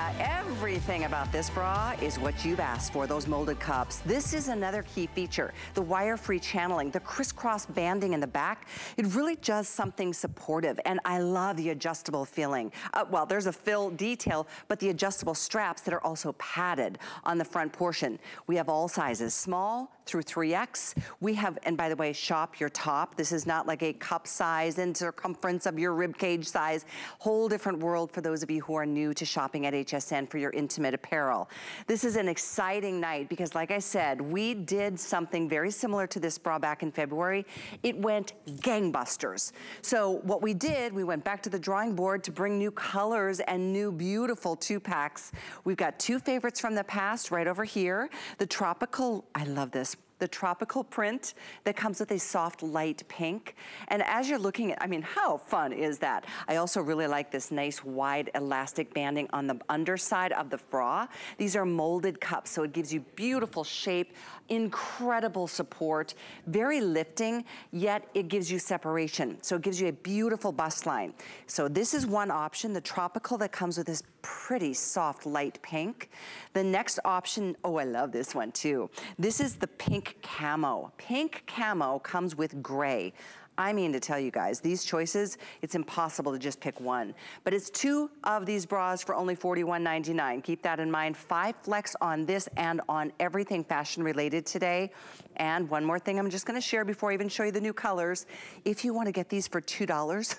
that. Everything about this bra is what you've asked for, those molded cups. This is another key feature, the wire-free channeling, the crisscross banding in the back. It really does something supportive, and I love the adjustable filling. Well, there's a fill detail, but the adjustable straps that are also padded on the front portion. We have all sizes, small through 3X. We have, and by the way, shop your top. This is not like a cup size and circumference of your rib cage size. Whole different world for those of you who are new to shopping at HSN for your intimate apparel. This is an exciting night because, like I said, we did something very similar to this bra back in February. It went gangbusters. So what we did, we went back to the drawing board to bring new colors and new beautiful two packs. We've got two favorites from the past right over here. The tropical, I love this. The tropical print that comes with a soft light pink. And as you're looking at, I mean, how fun is that? I also really like this nice wide elastic banding on the underside of the bra. These are molded cups, so it gives you beautiful shape, incredible support, very lifting, yet it gives you separation. So it gives you a beautiful bust line. So this is one option, the tropical that comes with this pretty soft light pink. The next option, oh, I love this one too. This is the pink camo. Pink camo comes with gray. I mean to tell you guys, these choices, it's impossible to just pick one. But it's two of these bras for only $41.99. Keep that in mind. 5 flex on this and on everything fashion related today. And one more thing I'm just gonna share before I even show you the new colors. If you wanna get these for $2,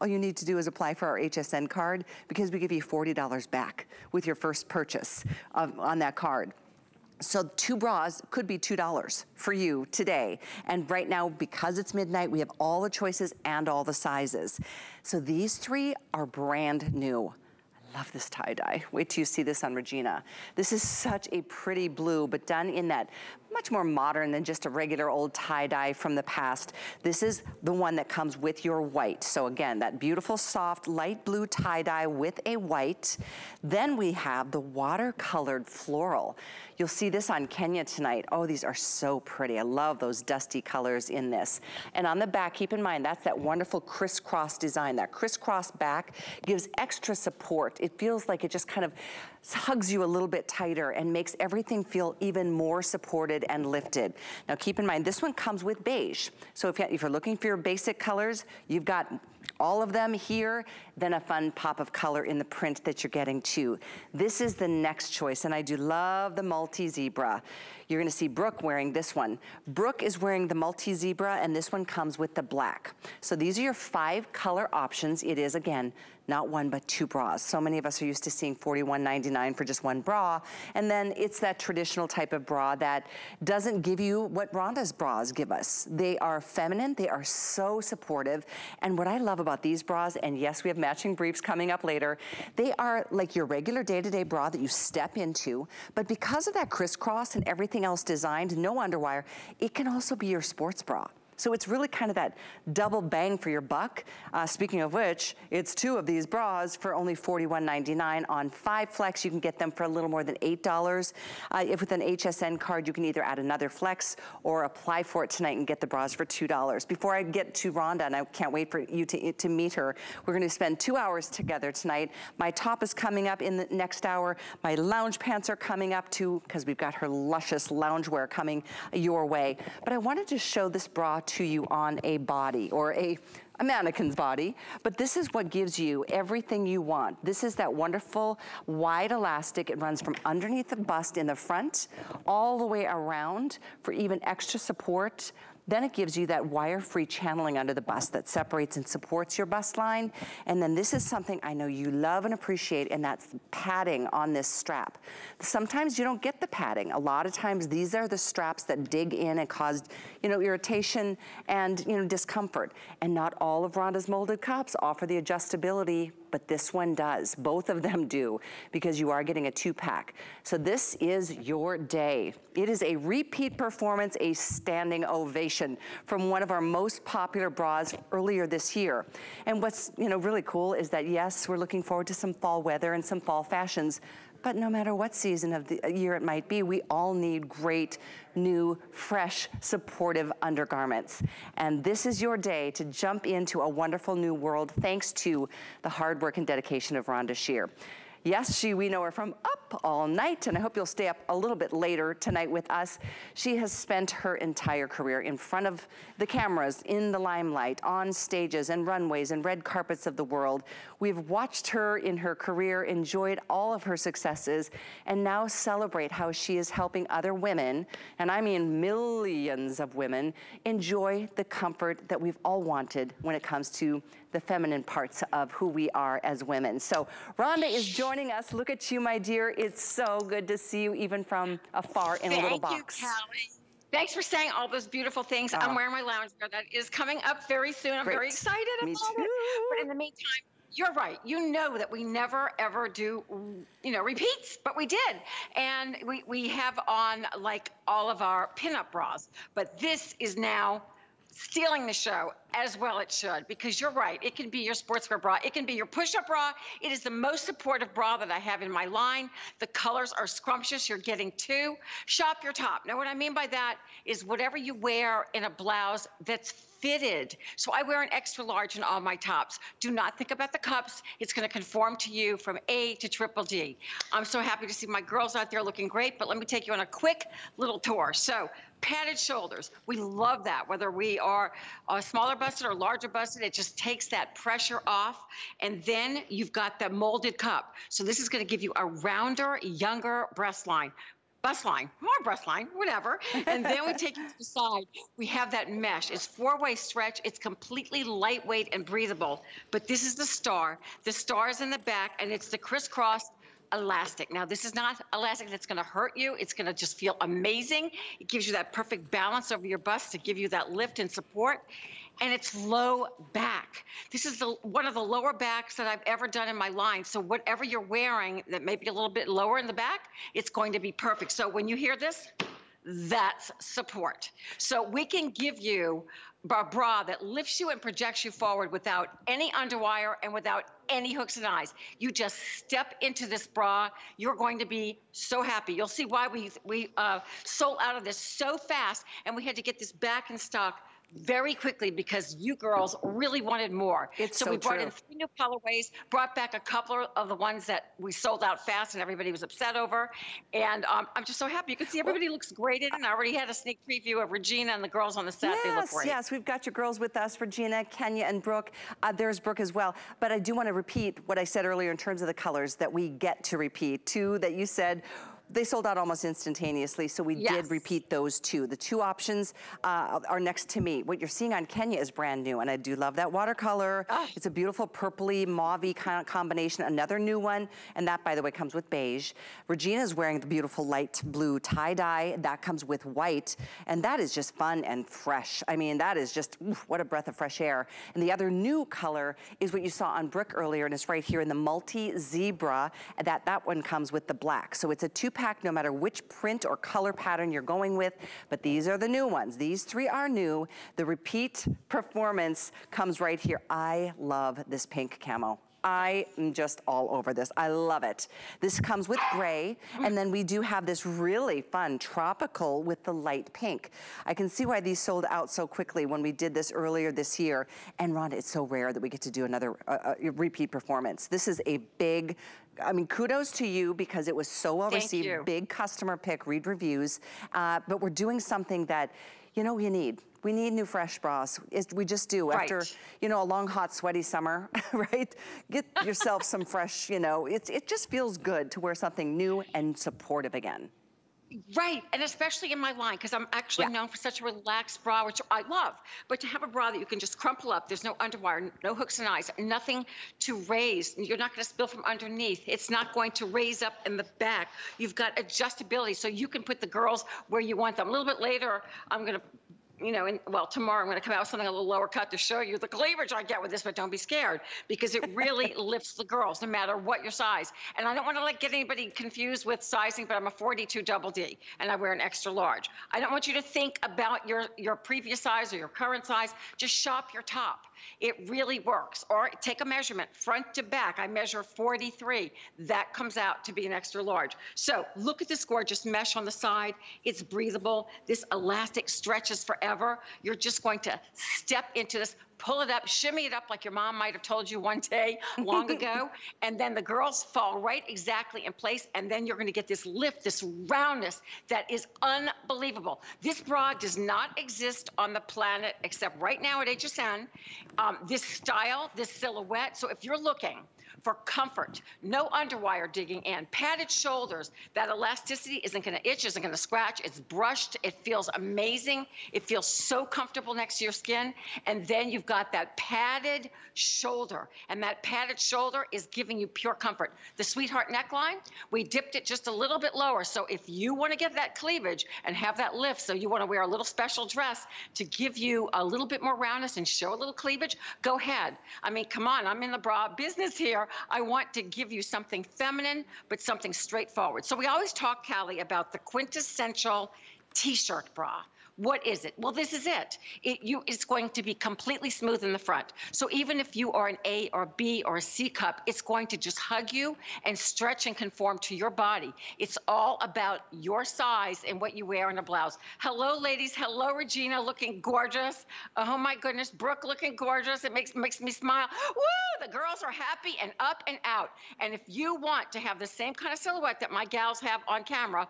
all you need to do is apply for our HSN card because we give you $40 back with your first purchase on that card. So 2 bras could be $2 for you today. And right now, because it's midnight, we have all the choices and all the sizes. So these 3 are brand new. I love this tie-dye. Wait till you see this on Regina. This is such a pretty blue, but done in that much more modern than just a regular old tie-dye from the past. This is the one that comes with your white. So again, that beautiful, soft, light blue tie-dye with a white. Then we have the watercolored floral. You'll see this on Kenya tonight. Oh, these are so pretty. I love those dusty colors in this. And on the back, keep in mind, that's that wonderful crisscross design. That crisscross back gives extra support. It feels like it just kind of hugs you a little bit tighter and makes everything feel even more supported and lifted. Now keep in mind, this one comes with beige. So if you're looking for your basic colors, you've got all of them here, then a fun pop of color in the print that you're getting too. This is the next choice, and I do love the multi-zebra. You're gonna see Brooke wearing this one. Brooke is wearing the multi-zebra, and this one comes with the black. So these are your 5 color options. It is, again, not 1 but 2 bras. So many of us are used to seeing $41.99 for just 1 bra. And then it's that traditional type of bra that doesn't give you what Rhonda's bras give us. They are feminine, they are so supportive. And what I love about these bras, and yes, we have matching briefs coming up later, they are like your regular day-to-day bra that you step into. But because of that crisscross and everything else designed, no underwire, it can also be your sports bra. So it's really kind of that double bang for your buck. Speaking of which, it's 2 of these bras for only $41.99 on 5 flex. You can get them for a little more than $8. If with an HSN card, you can either add another flex or apply for it tonight and get the bras for $2. Before I get to Rhonda, and I can't wait for you to meet her, we're gonna spend 2 hours together tonight. My top is coming up in the next hour. My lounge pants are coming up too, because we've got her luscious loungewear coming your way. But I wanted to show this bra to you on a body or a mannequin's body, but this is what gives you everything you want. This is that wonderful wide elastic. It runs from underneath the bust in the front all the way around for even extra support. Then it gives you that wire-free channeling under the bust that separates and supports your bust line. And then this is something I know you love and appreciate, and that's padding on this strap. Sometimes you don't get the padding. A lot of times these are the straps that dig in and cause, irritation and, discomfort. And not all of Rhonda's molded cups offer the adjustability, but this one does. Both of them do, because you are getting a 2-pack. So this is your day. It is a repeat performance, a standing ovation from one of our most popular bras earlier this year. And what's really cool is that, yes, we're looking forward to some fall weather and some fall fashions, but no matter what season of the year it might be, we all need great, new, fresh, supportive undergarments. And this is your day to jump into a wonderful new world thanks to the hard work and dedication of Rhonda Shear. Yes, we know her from Up All Night, and I hope you'll stay up a little bit later tonight with us. She has spent her entire career in front of the cameras, in the limelight, on stages and runways and red carpets of the world. We've watched her in her career, enjoyed all of her successes, and now celebrate how she is helping other women, and I mean millions of women, enjoy the comfort that we've all wanted when it comes to the feminine parts of who we are as women. So Rhonda is joining us. Look at you, my dear. It's so good to see you even from afar in a little box. Thank you, Callie. Thanks for saying all those beautiful things. I'm wearing my loungewear that is coming up very soon. I'm very excited about it. But in the meantime, you're right. You know that we never ever do, you know, repeats, but we did. And we have on like all of our pinup bras, but this is now stealing the show, as well it should, because you're right, it can be your sportswear bra, it can be your push-up bra. It is the most supportive bra that I have in my line. The colors are scrumptious. You're getting two. Shop your top. Now what I mean by that is whatever you wear in a blouse that's fitted. So I wear an extra large in all my tops. Do not think about the cups. It's going to conform to you from A to triple D. I'm so happy to see my girls out there looking great, but let me take you on a quick little tour. So padded shoulders, we love that. Whether we are smaller busted or larger busted, it just takes that pressure off. And then you've got the molded cup. So this is going to give you a rounder, younger breast line. Whatever. And then we take it to the side. We have that mesh. It's four-way stretch. It's completely lightweight and breathable. But this is the star. The star is in the back, and it's the crisscross elastic. Now, this is not elastic that's going to hurt you. It's going to just feel amazing. It gives you that perfect balance over your bust to give you that lift and support. And it's low back. This is one of the lower backs that I've ever done in my line. So whatever you're wearing that may be a little bit lower in the back, it's going to be perfect. So when you hear this, that's support. So we can give you a bra that lifts you and projects you forward without any underwire and without any hooks and eyes. You just step into this bra. You're going to be so happy. You'll see why we sold out of this so fast, and we had to get this back in stock very quickly because you girls really wanted more. So we brought in 3 new colorways, brought back a couple of the ones that we sold out fast and everybody was upset over. And I'm just so happy. You can see everybody looks great in it. I already had a sneak preview of Regina and the girls on the set. They look great. Yes, we've got your girls with us, Regina, Kenya, and Brooke. There's Brooke as well. But I do want to repeat what I said earlier in terms of the colors that we get to repeat. 2 that you said, they sold out almost instantaneously, so we did repeat those 2. The 2 options are next to me. What you're seeing on Kenya is brand new, and I do love that watercolor. It's a beautiful purpley, mauve-y kind of combination, another new one, and that, by the way, comes with beige. Regina's wearing the beautiful light blue tie-dye. That comes with white, and that is just fun and fresh. I mean, that is just, oof, what a breath of fresh air. And the other new color is what you saw on Brooke earlier, and it's right here in the multi-zebra. That one comes with the black, so it's a two-pack, no matter which print or color pattern you're going with. But these are the new ones. These 3 are new. The repeat performance comes right here. I love this pink camo. I am just all over this. I love it. This comes with gray, and then we do have this really fun tropical with the light pink. I can see why these sold out so quickly when we did this earlier this year. And Rhonda, it's so rare that we get to do another repeat performance. This is a big, I mean, kudos to you because it was so well received. Big customer pick, read reviews. But we're doing something that, you know, you need. We need new fresh bras. We just do. After, you know, a long, hot, sweaty summer, right? Get yourself some fresh, you know. It just feels good to wear something new and supportive again. Right, and especially in my line, because I'm actually known for such a relaxed bra, which I love. But to have a bra that you can just crumple up, there's no underwire, no hooks and eyes, nothing to raise. You're not going to spill from underneath. It's not going to raise up in the back. You've got adjustability, so you can put the girls where you want them. A little bit later, I'm going to... you know, well, tomorrow I'm going to come out with something a little lower cut to show you the cleavage I get with this, but don't be scared because it really lifts the girls no matter what your size. And I don't want to get anybody confused with sizing, but I'm a 42 double D and I wear an extra large. I don't want you to think about your previous size or your current size. Just shop your top. It really works. Or take a measurement front to back. I measure 43. That comes out to be an extra large. So look at this gorgeous mesh on the side. It's breathable. This elastic stretches forever. You're just going to step into this, pull it up, shimmy it up like your mom might have told you one day long ago, and then the girls fall right exactly in place, and then you're gonna get this lift, this roundness that is unbelievable. This bra does not exist on the planet except right now at HSN. This style, this silhouette, so if you're looking for comfort, no underwire digging in, padded shoulders, that elasticity isn't gonna itch, isn't gonna scratch, it's brushed, it feels amazing, it feels so comfortable next to your skin, and then you've got that padded shoulder, and that padded shoulder is giving you pure comfort. The sweetheart neckline, we dipped it just a little bit lower, so if you wanna get that cleavage and have that lift, so you wanna wear a little special dress to give you a little bit more roundness and show a little cleavage, go ahead. I mean, come on, I'm in the bra business here. I want to give you something feminine, but something straightforward. So we always talk, Callie, about the quintessential t-shirt bra. What is it? Well, this is it. It's going to be completely smooth in the front. So even if you are an A or B or a C cup, it's going to just hug you and stretch and conform to your body. It's all about your size and what you wear in a blouse. Hello, ladies. Hello, Regina, looking gorgeous. Oh, my goodness. Brooke looking gorgeous. It makes me smile. Woo! The girls are happy and up and out. And if you want to have the same kind of silhouette that my gals have on camera,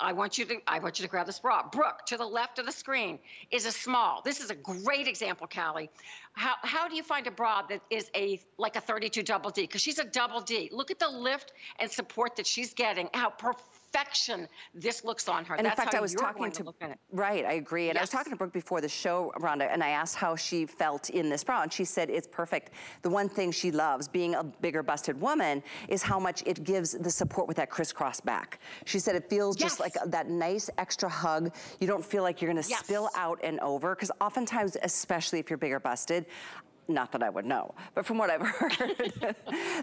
I want you to grab this bra. Brooke, to the left of the screen, is a small. This is a great example, Callie. How do you find a bra that is like a 32 double D? Because she's a double D. Look at the lift and support that she's getting. How perfection this looks on her. And that's in fact, I was talking to right, I agree. And yes. I was talking to Brooke before the show, Rhonda, and I asked how she felt in this bra, and she said it's perfect. The one thing she loves, being a bigger busted woman, is how much it gives the support with that crisscross back. She said it feels yes. just like that nice extra hug. You don't feel like you're gonna yes. spill out and over, because oftentimes, especially if you're bigger busted, not that I would know, but from what I've heard,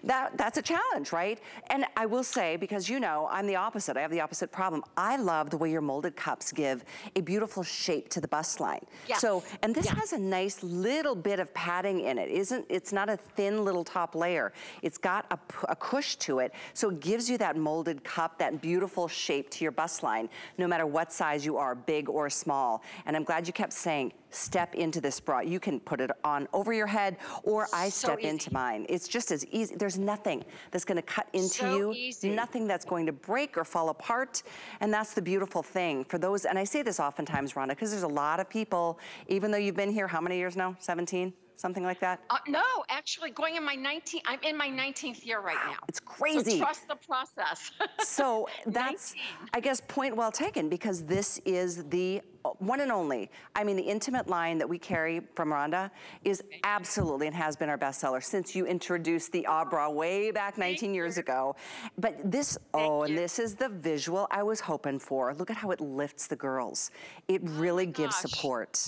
that's a challenge, right? And I will say, because you know, I'm the opposite. I have the opposite problem. I love the way your molded cups give a beautiful shape to the bust line. Yeah. So, and this yeah. has a nice little bit of padding in it. It's not a thin little top layer. It's got a cush to it. So it gives you that molded cup, that beautiful shape to your bust line, no matter what size you are, big or small. And I'm glad you kept saying, step into this bra. You can put it on over your head, or I step into mine. It's just as easy. There's nothing that's gonna cut into you, nothing that's going to break or fall apart. And that's the beautiful thing for those, and I say this oftentimes, Rhonda, because there's a lot of people, even though you've been here, how many years now, 17? Something like that? No, actually going in my 19th, I'm in my 19th year right now. It's crazy. So trust the process. So that's, 19. I guess, point well taken, because this is the one and only. I mean, the intimate line that we carry from Rhonda is absolutely and has been our bestseller since you introduced the bra way back 19 years ago. But this, and this is the visual I was hoping for. Look at how it lifts the girls. It really gives support.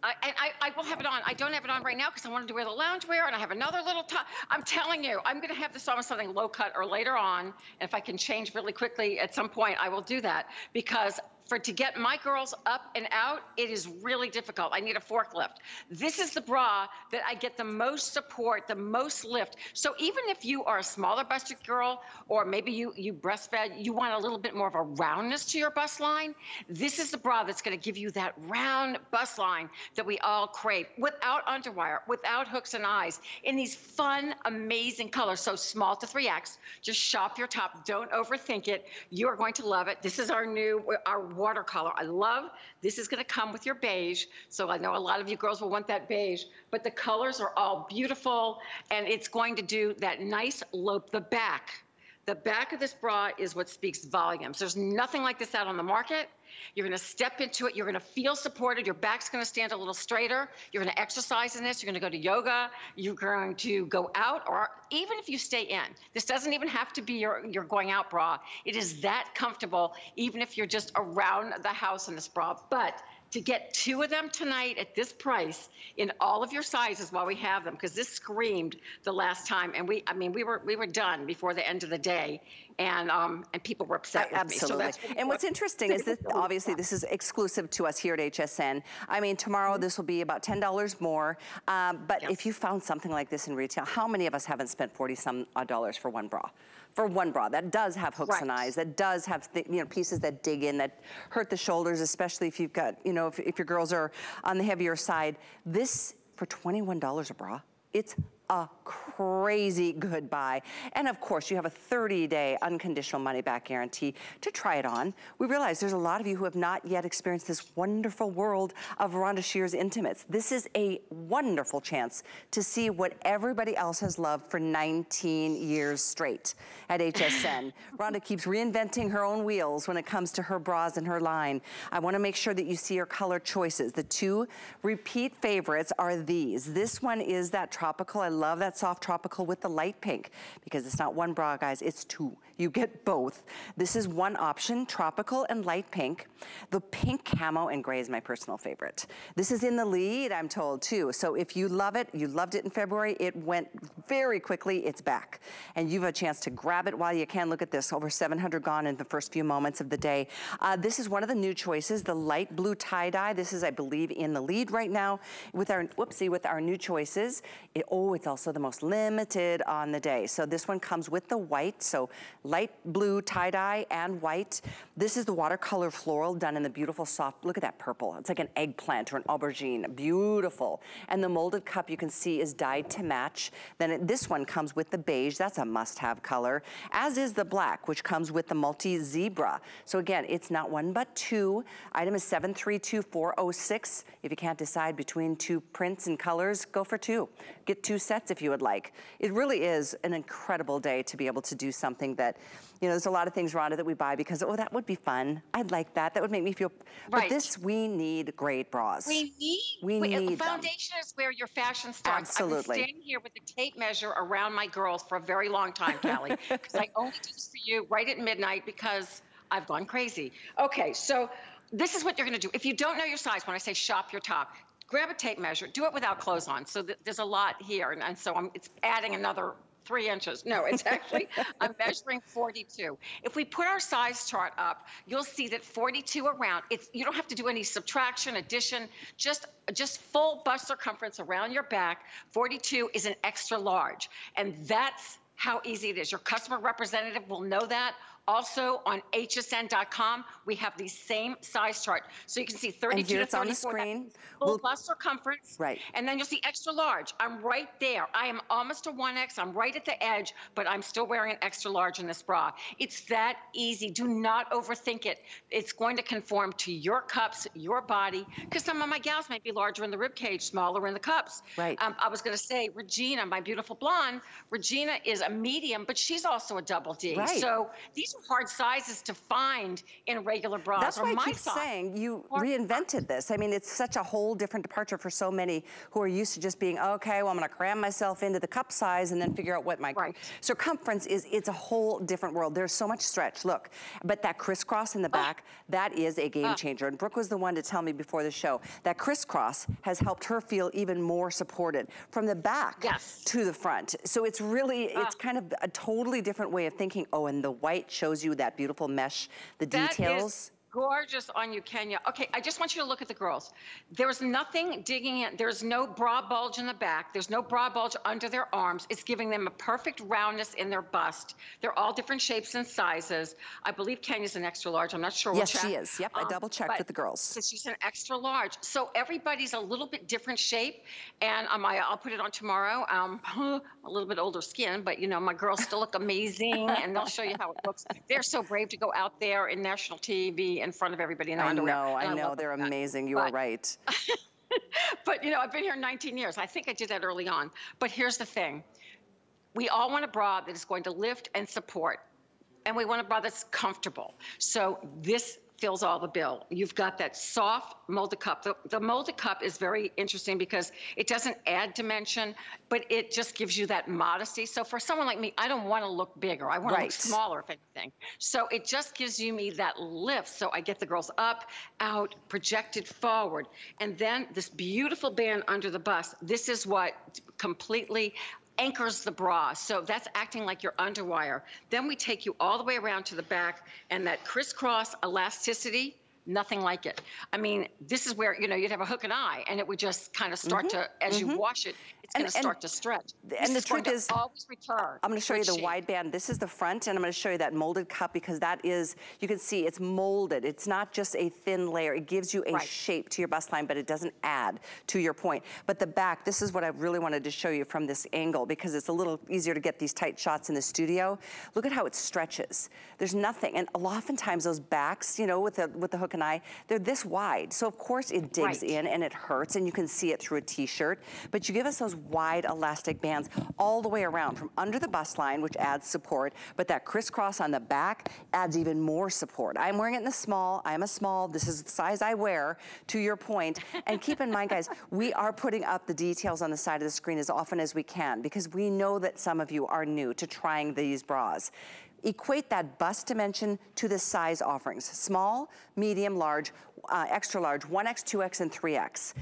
And I will have it on. I don't have it on right now because I wanted to wear the loungewear, and I have another little top. I'm telling you, I'm going to have this on with something low cut or later on. And if I can change really quickly at some point, I will do that, because to get my girls up and out, it is really difficult. I need a forklift. This is the bra that I get the most support, the most lift. So even if you are a smaller busted girl, or maybe you breastfed, you want a little bit more of a roundness to your bust line, this is the bra that's gonna give you that round bust line that we all crave, without underwire, without hooks and eyes, in these fun, amazing colors. So small to 3X, just shop your top, don't overthink it. You are going to love it. This is our new, our watercolor. I love, this is gonna come with your beige. So I know a lot of you girls will want that beige, but the colors are all beautiful, and it's going to do that nice lope. The back of this bra is what speaks volumes. There's nothing like this out on the market. You're gonna step into it. You're gonna feel supported. Your back's gonna stand a little straighter. You're gonna exercise in this. You're gonna go to yoga. You're going to go out, or even if you stay in. This doesn't even have to be your going out bra. It is that comfortable, even if you're just around the house in this bra. But to get two of them tonight at this price in all of your sizes while we have them, because this screamed the last time, and we were done before the end of the day, and people were upset with absolutely. Me. So that's and what's interesting is that obviously this is exclusive to us here at HSN. I mean, tomorrow this will be about $10 more, but if you found something like this in retail, how many of us haven't spent $40-some-odd for one bra? For one bra that does have hooks right. and eyes, that does have pieces that dig in, that hurt the shoulders, especially if you've got, if your girls are on the heavier side. This for $21 a bra. It's a crazy good buy. And of course, you have a 30-day unconditional money-back guarantee to try it on. We realize there's a lot of you who have not yet experienced this wonderful world of Rhonda Shear's Intimates. This is a wonderful chance to see what everybody else has loved for 19 years straight at HSN. Rhonda keeps reinventing her own wheels when it comes to her bras and her line. I want to make sure that you see her color choices. The two repeat favorites are these. This one is that tropical. I love that soft tropical with the light pink, because it's not one bra, guys, it's two. You get both. This is one option, tropical and light pink. The pink camo and gray is my personal favorite. This is in the lead, I'm told, too. So if you love it, you loved it in February, it went very quickly, it's back. And you've a chance to grab it while you can. Look at this, over 700 gone in the first few moments of the day. This is one of the new choices, the light blue tie-dye. This is, I believe, in the lead right now with our, whoopsie, with our new choices. It's also the most limited on the day. So this one comes with the white, so light blue tie-dye and white. This is the watercolor floral done in the beautiful soft, look at that purple. It's like an eggplant or an aubergine, beautiful. And the molded cup you can see is dyed to match. Then this one comes with the beige, that's a must-have color, as is the black, which comes with the multi-zebra. So again, it's not one but two. Item is 732-406. If you can't decide between two prints and colors, go for two. Get two sets if you would like. It really is an incredible day to be able to do something that, you know, there's a lot of things, Rhonda, that we buy because, oh, that would be fun. I'd like that. That would make me feel, right. But this, we need great bras. We need the foundation them. Is where your fashion starts. Absolutely. I've been standing here with a tape measure around my girls for a very long time, Callie, because I only do this for you right at midnight because I've gone crazy. Okay, so this is what you're gonna do. If you don't know your size, when I say shop your top, grab a tape measure, do it without clothes on. So there's a lot here, and so it's adding another 3 inches. No, it's actually, I'm measuring 42. If we put our size chart up, you'll see that 42 around, you don't have to do any subtraction, addition, just full bust circumference around your back. 42 is an extra large, and that's how easy it is. Your customer representative will know that. Also on hsn.com, we have the same size chart. So you can see 32 and here to 34. It's on the screen. Full bust circumference. Right. And then you'll see extra large. I'm right there. I am almost a 1X. I'm right at the edge, but I'm still wearing an extra large in this bra. It's that easy. Do not overthink it. It's going to conform to your cups, your body, because some of my gals might be larger in the rib cage, smaller in the cups. Right. I was going to say, Regina, my beautiful blonde, Regina is a medium, but she's also a double D. Right. So these hard sizes to find in regular bras. That's why I keep saying you reinvented this. I mean, it's such a whole different departure for so many who are used to just being, okay, well, I'm gonna cram myself into the cup size and then figure out what my circumference is. It's a whole different world. There's so much stretch, look. But that crisscross in the back, that is a game changer. And Brooke was the one to tell me before the show that crisscross has helped her feel even more supported from the back to the front. So it's really, it's kind of a totally different way of thinking. Oh, and the white shows you that beautiful mesh, the details. Gorgeous on you, Kenya. Okay, I just want you to look at the girls. There's nothing digging in. There's no bra bulge in the back. There's no bra bulge under their arms. It's giving them a perfect roundness in their bust. They're all different shapes and sizes. I believe Kenya's an extra large. I'm not sure. Yes, we'll check. She is. Yep, I double checked with the girls. So she's an extra large. So everybody's a little bit different shape, and I'll put it on tomorrow. A little bit older skin, but you know, my girls still look amazing, and they'll show you how it looks. They're so brave to go out there in national TV in front of everybody in their underwear. I know, they're amazing. You are right. But you know, I've been here 19 years. I think I did that early on. But here's the thing. We all want a bra that is going to lift and support. And we want a bra that's comfortable. So this fills all the bill. You've got that soft molded cup. The molded cup is very interesting because it doesn't add dimension, but it just gives you that modesty. So for someone like me, I don't want to look bigger. I want to look smaller, if anything. So it just gives you me that lift. So I get the girls up, out, projected forward. And then this beautiful band under the bust, this is what completely anchors the bra, so that's acting like your underwire. Then we take you all the way around to the back, and that crisscross elasticity, Nothing like it. I mean, this is where, you know, you'd have a hook and eye, and it would just kind of start to, as you wash it, it's going to start to stretch. And the trick is, always return. I'm going to show you the wide band. This is the front, and I'm going to show you that molded cup, because that is, you can see it's molded. It's not just a thin layer. It gives you a shape to your bust line, but it doesn't add to your point. But the back, this is what I really wanted to show you from this angle, because it's a little easier to get these tight shots in the studio. Look at how it stretches. There's nothing. And oftentimes those backs, you know, with the hook and eye, they're this wide. So of course it digs in and it hurts, and you can see it through a t-shirt. But you give us those wide elastic bands all the way around from under the bust line, which adds support, but that crisscross on the back adds even more support. I'm wearing it in the small. I'm a small. This is the size I wear, to your point. And keep in mind, guys, we are putting up the details on the side of the screen as often as we can, because we know that some of you are new to trying these bras. Equate that bust dimension to the size offerings. Small, medium, large, extra large, 1X, 2X, and 3X.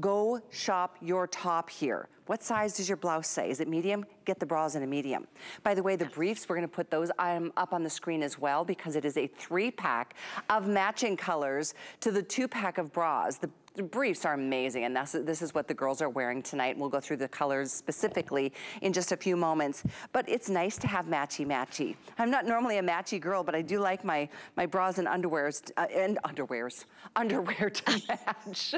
Go shop your top here. What size does your blouse say? Is it medium? Get the bras in a medium. By the way, the briefs, we're gonna put those up on the screen as well, because it is a 3-pack of matching colors to the 2-pack of bras. The briefs are amazing, and this is what the girls are wearing tonight. We'll go through the colors specifically in just a few moments, but it's nice to have matchy-matchy. I'm not normally a matchy girl, but I do like my bras and underwears, underwear to match.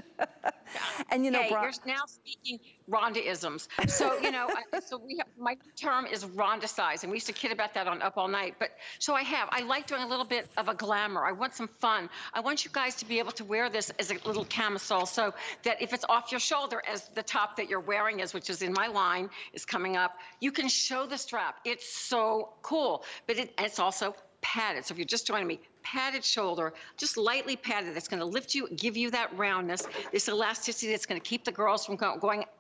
And you know, you're now speaking Rhonda-isms. So, you know, so we have, my term is Rhonda size, and we used to kid about that on Up All Night, but so I like doing a little bit of a glamour. I want some fun. I want you guys to be able to wear this as a little camisole, so that if it's off your shoulder, as the top that you're wearing is, which is in my line, is coming up, you can show the strap. It's so cool, but it's also padded. So if you're just joining me, padded shoulder, just lightly padded. That's going to lift you, give you that roundness, this elasticity that's going to keep the girls from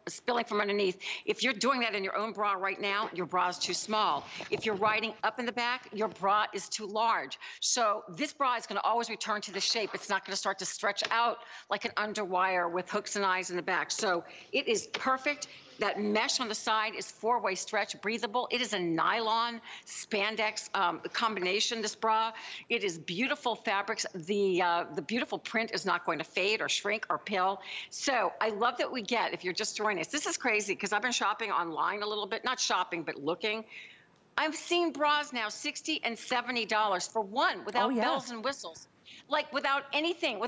spilling from underneath. If you're doing that in your own bra right now, your bra is too small. If you're riding up in the back, your bra is too large. So this bra is going to always return to the shape. It's not going to start to stretch out like an underwire with hooks and eyes in the back. So it is perfect. That mesh on the side is 4-way stretch, breathable. It is a nylon spandex combination, this bra. It is beautiful fabrics. The beautiful print is not going to fade or shrink or pill. So I love that we get, if you're just joining us, this is crazy, because I've been shopping online a little bit, not shopping, but looking. I've seen bras now, $60 and $70 for one, without bells and whistles. Like without anything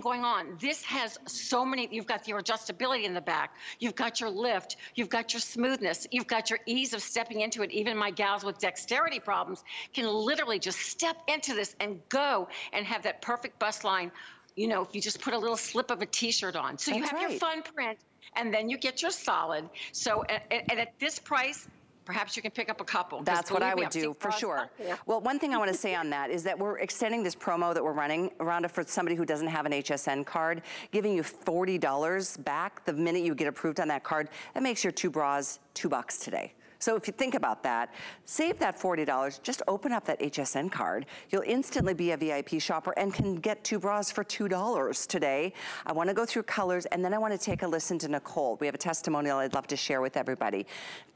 going on. This has so many, you've got your adjustability in the back, you've got your lift, you've got your smoothness, you've got your ease of stepping into it. Even my gals with dexterity problems can literally just step into this and go and have that perfect bust line, you know, if you just put a little slip of a t-shirt on. So you have your fun print, and then you get your solid. So, and at this price, perhaps you can pick up a couple. That's what I would do, for sure. Well, one thing I want to say on that is that we're extending this promo that we're running, Rhonda, for somebody who doesn't have an HSN card, giving you $40 back the minute you get approved on that card. That makes your 2 bras $2 today. So if you think about that, save that $40, just open up that HSN card. You'll instantly be a VIP shopper and can get 2 bras for $2 today. I wanna go through colors, and then I wanna take a listen to Nicole. We have a testimonial I'd love to share with everybody.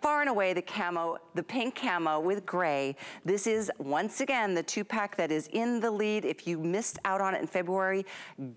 Far and away, the camo, the pink camo with gray. This is, once again, the 2-pack that is in the lead. If you missed out on it in February,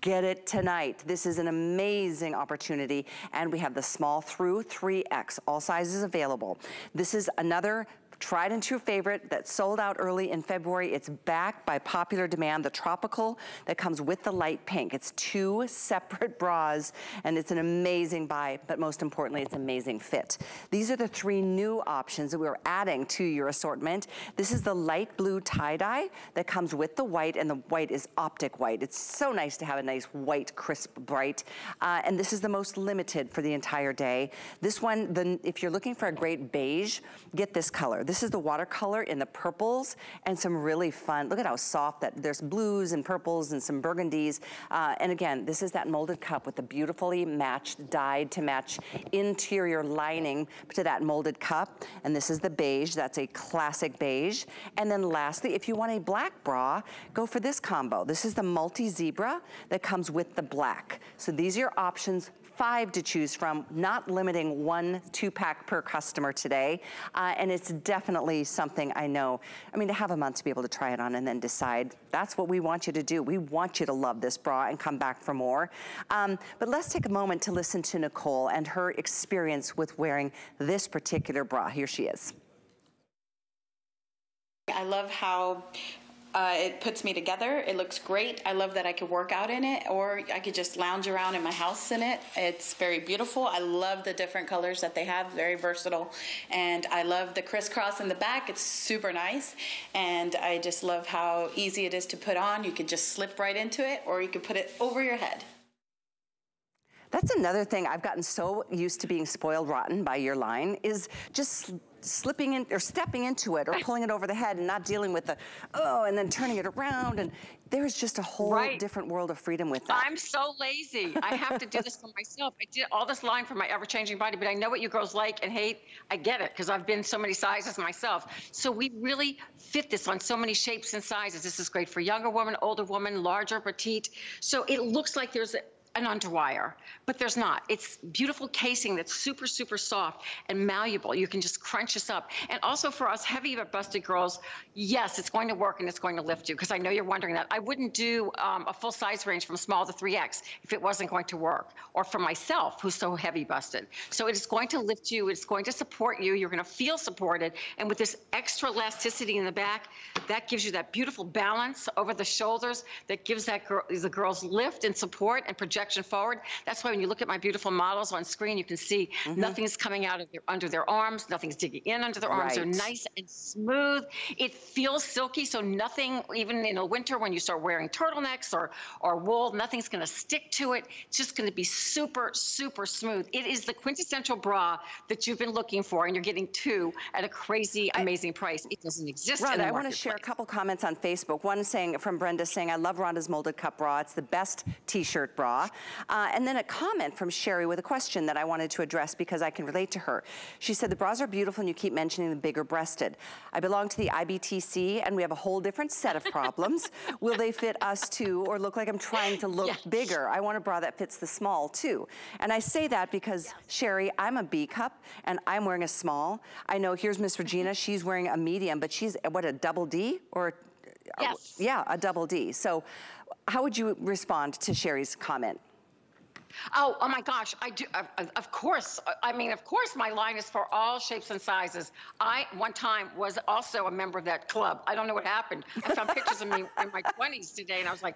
get it tonight. This is an amazing opportunity. And we have the small through 3X, all sizes available. This is another tried and true favorite that sold out early in February. It's back by popular demand, the tropical that comes with the light pink. It's 2 separate bras, and it's an amazing buy, but most importantly, it's amazing fit. These are the 3 new options that we're adding to your assortment. This is the light blue tie-dye that comes with the white, and the white is optic white. It's so nice to have a nice white, crisp, bright, and this is the most limited for the entire day. This one, if you're looking for a great beige, get this color. This is the watercolor in the purples and some really fun, look at how soft that, there's blues and purples and some burgundies. And again, this is that molded cup with the beautifully matched, dyed to match interior lining to that molded cup. And this is the beige, that's a classic beige. And then lastly, if you want a black bra, go for this combo. This is the multi-zebra that comes with the black. So these are your options, 5 to choose from, not limiting one 2-pack per customer today. And it's definitely definitely something I know. I mean, to have a month to be able to try it on and then decide, that's what we want you to do. We want you to love this bra and come back for more. But let's take a moment to listen to Nicole and her experience with wearing this particular bra. Here she is. I love how it puts me together. It looks great. I love that I could work out in it, or I could just lounge around in my house in it. It's very beautiful. I love the different colors that they have, very versatile. And I love the crisscross in the back. It's super nice. And I just love how easy it is to put on. You could just slip right into it, or you could put it over your head. That's another thing I've gotten so used to being spoiled rotten by your line, is just slipping in or stepping into it or pulling it over the head and not dealing with the, oh, and then turning it around. And there's just a whole different world of freedom with that. I'm so lazy. I have to do this for myself. I did all this lying for my ever-changing body, but I know what you girls like and hate. I get it, because I've been so many sizes myself. So we really fit this on so many shapes and sizes. This is great for younger women, older women, larger, petite. So it looks like there's an underwire, but there's not. It's beautiful casing that's super, super soft and malleable. You can just crunch this up. And also for us heavy but busted girls, yes, it's going to work and it's going to lift you, because I know you're wondering that. I wouldn't do a full size range from small to 3X if it wasn't going to work, or for myself who's so heavy busted. So it's going to lift you, it's going to support you, you're gonna feel supported. And with this extra elasticity in the back, that gives you that beautiful balance over the shoulders that gives that the girls lift and support and projection forward. That's why when you look at my beautiful models on screen, you can see nothing's coming out of under their arms, nothing's digging in under their arms. They're nice and smooth. It feels silky, so nothing, even in the winter when you start wearing turtlenecks or wool, nothing's going to stick to it. It's just going to be super, super smooth. It is the quintessential bra that you've been looking for, and you're getting two at a crazy, amazing price. It doesn't exist in the marketplace. I want to share a couple comments on Facebook. One saying from Brenda saying, I love Rhonda's molded cup bra. It's the best t-shirt bra. And then a comment from Sherry with a question that I wanted to address because I can relate to her. She said, the bras are beautiful and you keep mentioning the bigger breasted. I belong to the IBTC and we have a whole different set of problems. Will they fit us too, or look like I'm trying to look bigger? I want a bra that fits the small too. And I say that because, Sherry, I'm a B cup and I'm wearing a small. I know here's Miss Regina, she's wearing a medium, but she's, what, a double D? Or yeah, a double D. So how would you respond to Sherry's comment? Oh my gosh, I do, of course. I mean, of course my line is for all shapes and sizes. I, one time, was also a member of that club. I don't know what happened. I found pictures of me in my 20s today, and I was like,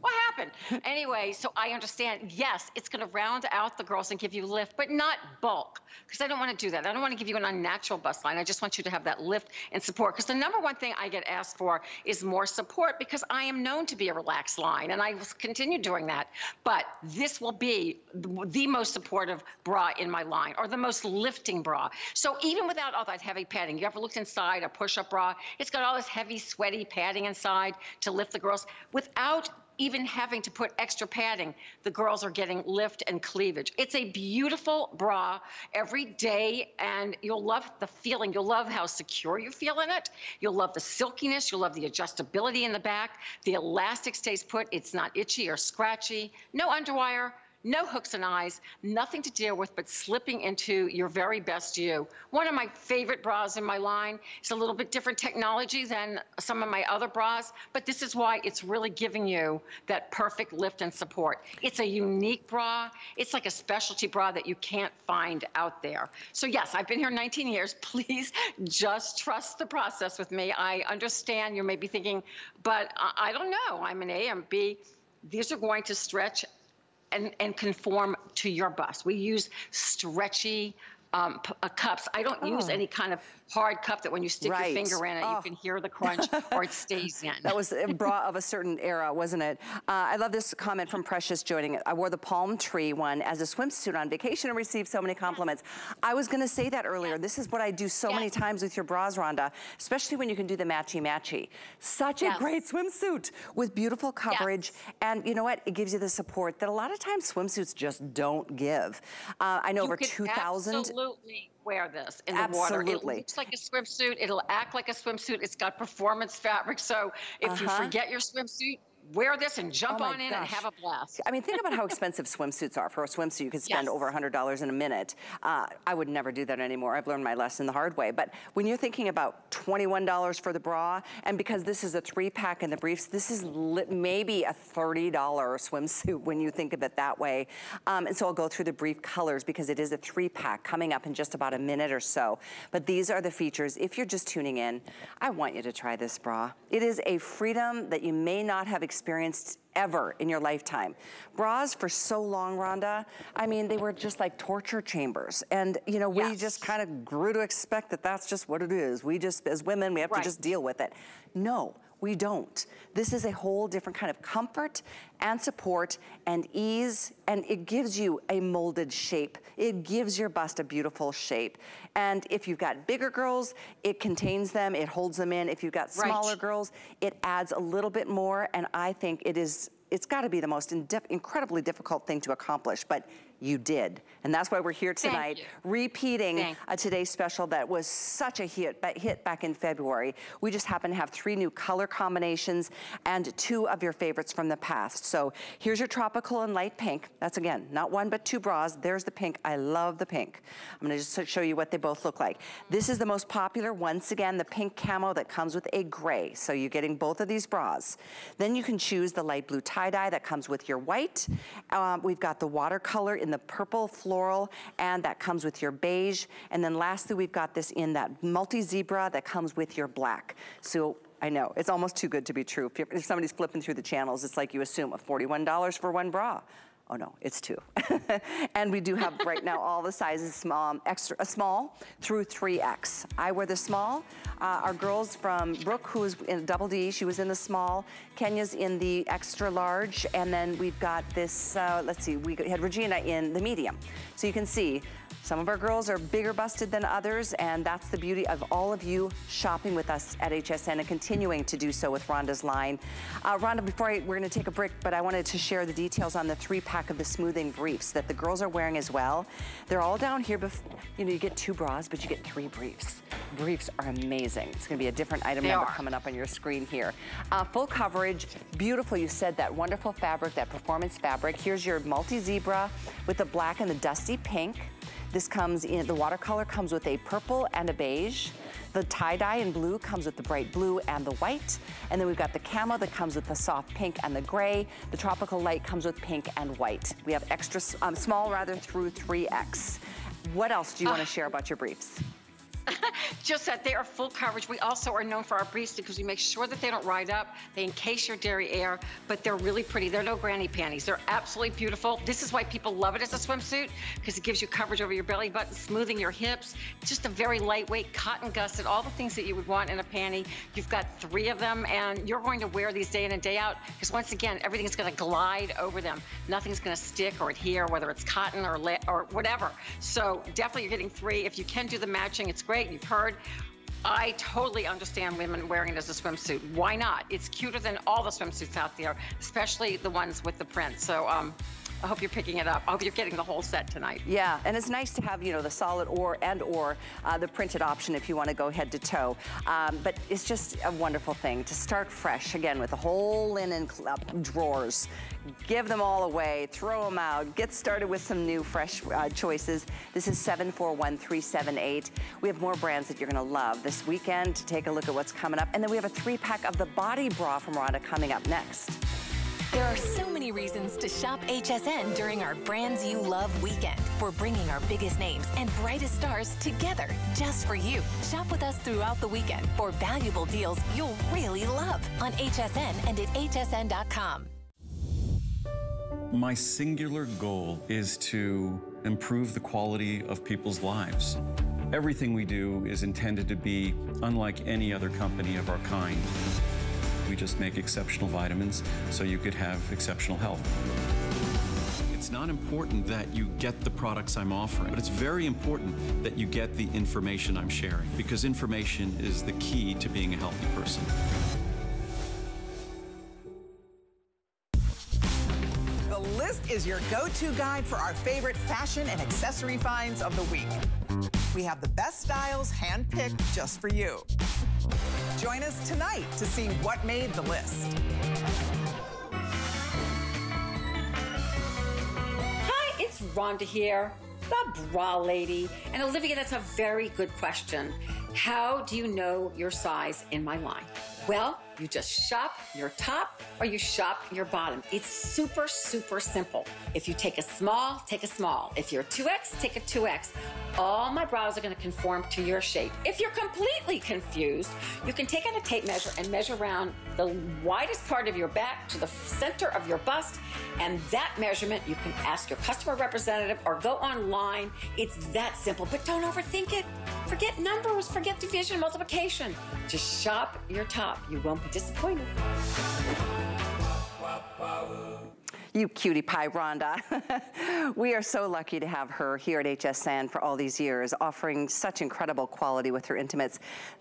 what happened? Anyway, so I understand, yes, it's gonna round out the girls and give you lift, but not bulk, because I don't wanna do that. I don't wanna give you an unnatural bust line. I just want you to have that lift and support, because the number one thing I get asked for is more support, because I am known to be a relaxed line, and I will continue doing that. But this will be the most supportive bra in my line, or the most lifting bra. So even without all that heavy padding, you ever looked inside a push-up bra? It's got all this heavy, sweaty padding inside to lift the girls. Without even having to put extra padding, the girls are getting lift and cleavage. It's a beautiful bra every day, and you'll love the feeling. You'll love how secure you feel in it. You'll love the silkiness. You'll love the adjustability in the back. The elastic stays put. It's not itchy or scratchy. No underwire, no hooks and eyes, nothing to deal with but slipping into your very best you. One of my favorite bras in my line. It's a little bit different technology than some of my other bras, but this is why it's really giving you that perfect lift and support. It's a unique bra. It's like a specialty bra that you can't find out there. So yes, I've been here 19 years. Please just trust the process with me. I understand you may be thinking, but I don't know. I'm an A, I'm B. These are going to stretch and conform to your bust. We use stretchy cups. I don't use any kind of hard cup that when you stick your finger in it, you can hear the crunch or it stays in. That was a bra of a certain era, wasn't it? I love this comment from Precious joining it. I wore the palm tree one as a swimsuit on vacation and received so many compliments. I was gonna say that earlier. This is what I do so many times with your bras, Rhonda, especially when you can do the matchy-matchy. Such a great swimsuit with beautiful coverage. And you know what? It gives you the support that a lot of times swimsuits just don't give. I know over 2,000. Absolutely wear this in the water. It looks like a swimsuit. It'll act like a swimsuit. It's got performance fabric. So if you forget your swimsuit, wear this and jump on in and have a blast. I mean, think about how expensive swimsuits are. For a swimsuit, you could spend over $100 in a minute. I would never do that anymore. I've learned my lesson the hard way. But when you're thinking about $21 for the bra, and because this is a 3-pack and the briefs, this is maybe a $30 swimsuit when you think of it that way. And so I'll go through the brief colors because it is a 3-pack coming up in just about a minute or so. But these are the features. If you're just tuning in, I want you to try this bra. It is a freedom that you may not have experienced ever in your lifetime. Bras for so long, Rhonda, I mean, they were just like torture chambers. And, you know, we just kind of grew to expect that that's just what it is. We just, as women, we have to just deal with it. No, we don't. This is a whole different kind of comfort and support and ease, and it gives you a molded shape. It gives your bust a beautiful shape. And if you've got bigger girls, it contains them, it holds them in. If you've got smaller girls, it adds a little bit more, and I think it is, it's gotta be the most incredibly difficult thing to accomplish, but you did. And that's why we're here tonight, repeating today's special that was such a hit back in February. We just happen to have 3 new color combinations and 2 of your favorites from the past. So here's your tropical and light pink. That's again, not 1 but 2 bras. There's the pink. I love the pink. I'm gonna just show you what they both look like. This is the most popular, once again, the pink camo that comes with a gray. So you're getting both of these bras. Then you can choose the light blue tie-dye that comes with your white. We've got the watercolor in the purple floral, and that comes with your beige. And then lastly, we've got this in that multi-zebra that comes with your black. So I know, it's almost too good to be true. If somebody's flipping through the channels, it's like you assume $41 for 1 bra. Oh no, it's 2. And we do have right now all the sizes, small through 3X. I wear the small. Our girls from Brooke, who is in double D, she was in the small. Kenya's in the extra large. And then we've got this, let's see, we had Regina in the medium. So you can see, some of our girls are bigger busted than others, and that's the beauty of all of you shopping with us at HSN and continuing to do so with Rhonda's line. Rhonda, we're gonna take a break, but I wanted to share the details on the 3-pack of the smoothing briefs that the girls are wearing as well. They're all down here, you know, you get 2 bras, but you get 3 briefs. Briefs are amazing. It's gonna be a different item number coming up on your screen here. Full coverage, beautiful, you said that wonderful fabric, that performance fabric. Here's your multi-zebra with the black and the dusty pink. This comes in, the watercolor comes with a purple and a beige. The tie-dye in blue comes with the bright blue and the white. And then we've got the camo that comes with the soft pink and the gray. The tropical light comes with pink and white. We have extra small rather through 3X. What else do you want to share about your briefs? Just that they are full coverage. We also are known for our briefs because we make sure that they don't ride up. They encase your derriere, but they're really pretty. They're no granny panties. They're absolutely beautiful. This is why people love it as a swimsuit, because it gives you coverage over your belly button, smoothing your hips. Just a very lightweight cotton gusset, all the things that you would want in a panty. You've got 3 of them, and you're going to wear these day in and day out because, once again, everything's going to glide over them. Nothing's going to stick or adhere, whether it's cotton or whatever. So definitely you're getting 3. If you can do the matching, it's great. You've heard. I totally understand women wearing it as a swimsuit. Why not? It's cuter than all the swimsuits out there, especially the ones with the print. So I hope you're picking it up. I hope you're getting the whole set tonight. Yeah, and it's nice to have, you know, the solid or the printed option if you want to go head to toe. But it's just a wonderful thing to start fresh again with the whole linen drawers. Give them all away, throw them out, get started with some new fresh choices. This is 741-378. We have more brands that you're going to love this weekend to take a look at what's coming up. And then we have a 3-pack of the body bra from Rhonda coming up next. There are so many reasons to shop HSN during our Brands You Love weekend. We're bringing our biggest names and brightest stars together just for you. Shop with us throughout the weekend for valuable deals you'll really love on HSN and at hsn.com. My singular goal is to improve the quality of people's lives. Everything we do is intended to be unlike any other company of our kind. We just make exceptional vitamins so you could have exceptional health. It's not important that you get the products I'm offering, but it's very important that you get the information I'm sharing, because information is the key to being a healthy person. The list is your go-to guide for our favorite fashion and accessory finds of the week. We have the best styles handpicked just for you. Join us tonight to see what made the list. Rhonda here, the bra lady. And Olivia, that's a very good question. How do you know your size in my line? Well, you just shop your top or you shop your bottom. It's super, super simple. If you take a small, take a small. If you're 2X, take a 2X. All my bras are gonna conform to your shape. If you're completely confused, you can take out a tape measure and measure around the widest part of your back to the center of your bust, and that measurement you can ask your customer representative or go online. It's that simple, but don't overthink it. Forget numbers, forget division, multiplication. Just shop your top. You won't be disappointed. You cutie pie, Rhonda. We are so lucky to have her here at HSN for all these years, offering such incredible quality with her intimates.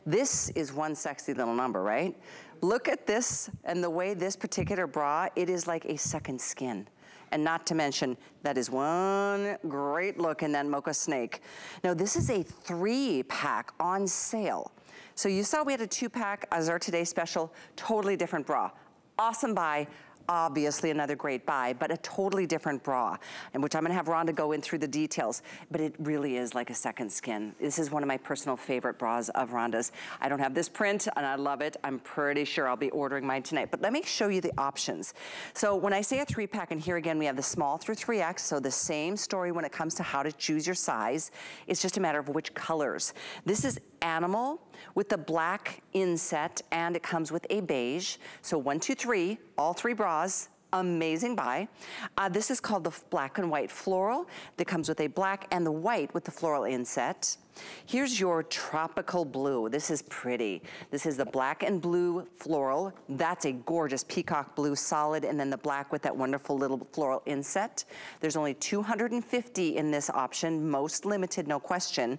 This is one sexy little number, right? Look at this and the way this particular bra, it is like a second skin. And not to mention, that is one great look in that mocha snake. Now this is a 3-pack on sale. So you saw we had a 2-pack as our today special, totally different bra. Awesome buy. Obviously another great buy, but a totally different bra, and which I'm going to have Rhonda go in through the details, but it really is like a second skin. This is one of my personal favorite bras of Rhonda's. I don't have this print, and I love it. I'm pretty sure I'll be ordering mine tonight, but let me show you the options. So when I say a 3-pack, and here again, we have the small through 3X, so the same story when it comes to how to choose your size. It's just a matter of which colors. This is animal with the black inset, and it comes with a beige. So 1, 2, 3, all 3 bras, amazing buy. This is called the black and white floral. That comes with a black and the white with the floral inset. Here's your tropical blue. This is pretty. This is the black and blue floral. That's a gorgeous peacock blue solid, and then the black with that wonderful little floral inset. There's only 250 in this option, most limited, no question.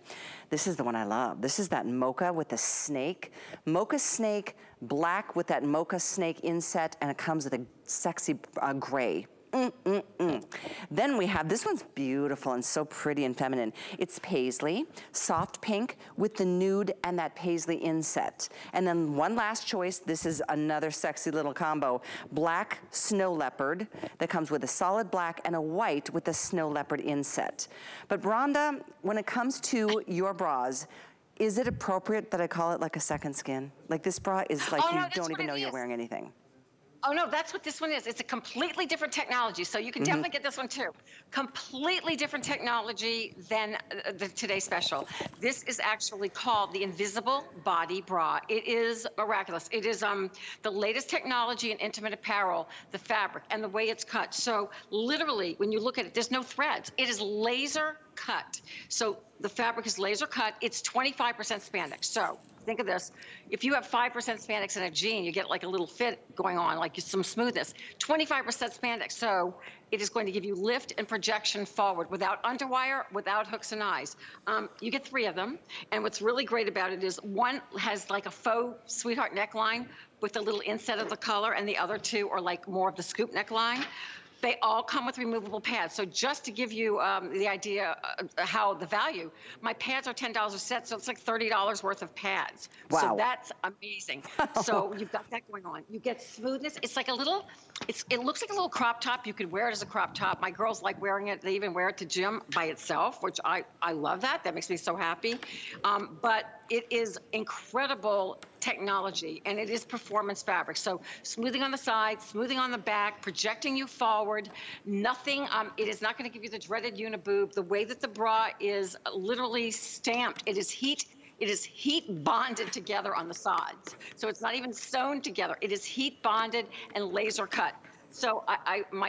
This is the one I love. This is that mocha with the snake. Mocha snake, black with that mocha snake inset, and it comes with a sexy gray. Then we have, this one's beautiful and so pretty and feminine. It's paisley, soft pink with the nude and that paisley inset. And then one last choice, this is another sexy little combo. Black snow leopard that comes with a solid black and a white with a snow leopard inset. But Rhonda, when it comes to your bras, is it appropriate that I call it like a second skin? Like this bra is like, you don't even know you're wearing anything. Oh no, that's what this one is. It's a completely different technology. So you can definitely get this one too. Completely different technology than the Today Special. This is actually called the Invisible Body Bra. It is miraculous. It is the latest technology in intimate apparel, the fabric and the way it's cut. So literally when you look at it, there's no threads. It is laser cut. So the fabric is laser cut. It's 25% spandex. So think of this. If you have 5% spandex in a jean, you get like a little fit going on, like some smoothness. 25% spandex. So it is going to give you lift and projection forward without underwire, without hooks and eyes. You get 3 of them. And what's really great about it is one has like a faux sweetheart neckline with a little inset of the color, and the other 2 are like more of the scoop neckline. They all come with removable pads. So just to give you the idea how the value, my pads are $10 a set, so it's like $30 worth of pads. Wow. So that's amazing. So you've got that going on. You get smoothness. It's like a little, it looks like a little crop top. You could wear it as a crop top. My girls like wearing it. They even wear it to gym by itself, which I love that. That makes me so happy. But it is incredible technology, and it is performance fabric. So smoothing on the sides, smoothing on the back, projecting you forward, nothing, it is not gonna give you the dreaded uniboob. The way that the bra is literally stamped, it is heat bonded together on the sides. So it's not even sewn together. It is heat bonded and laser cut. So I'm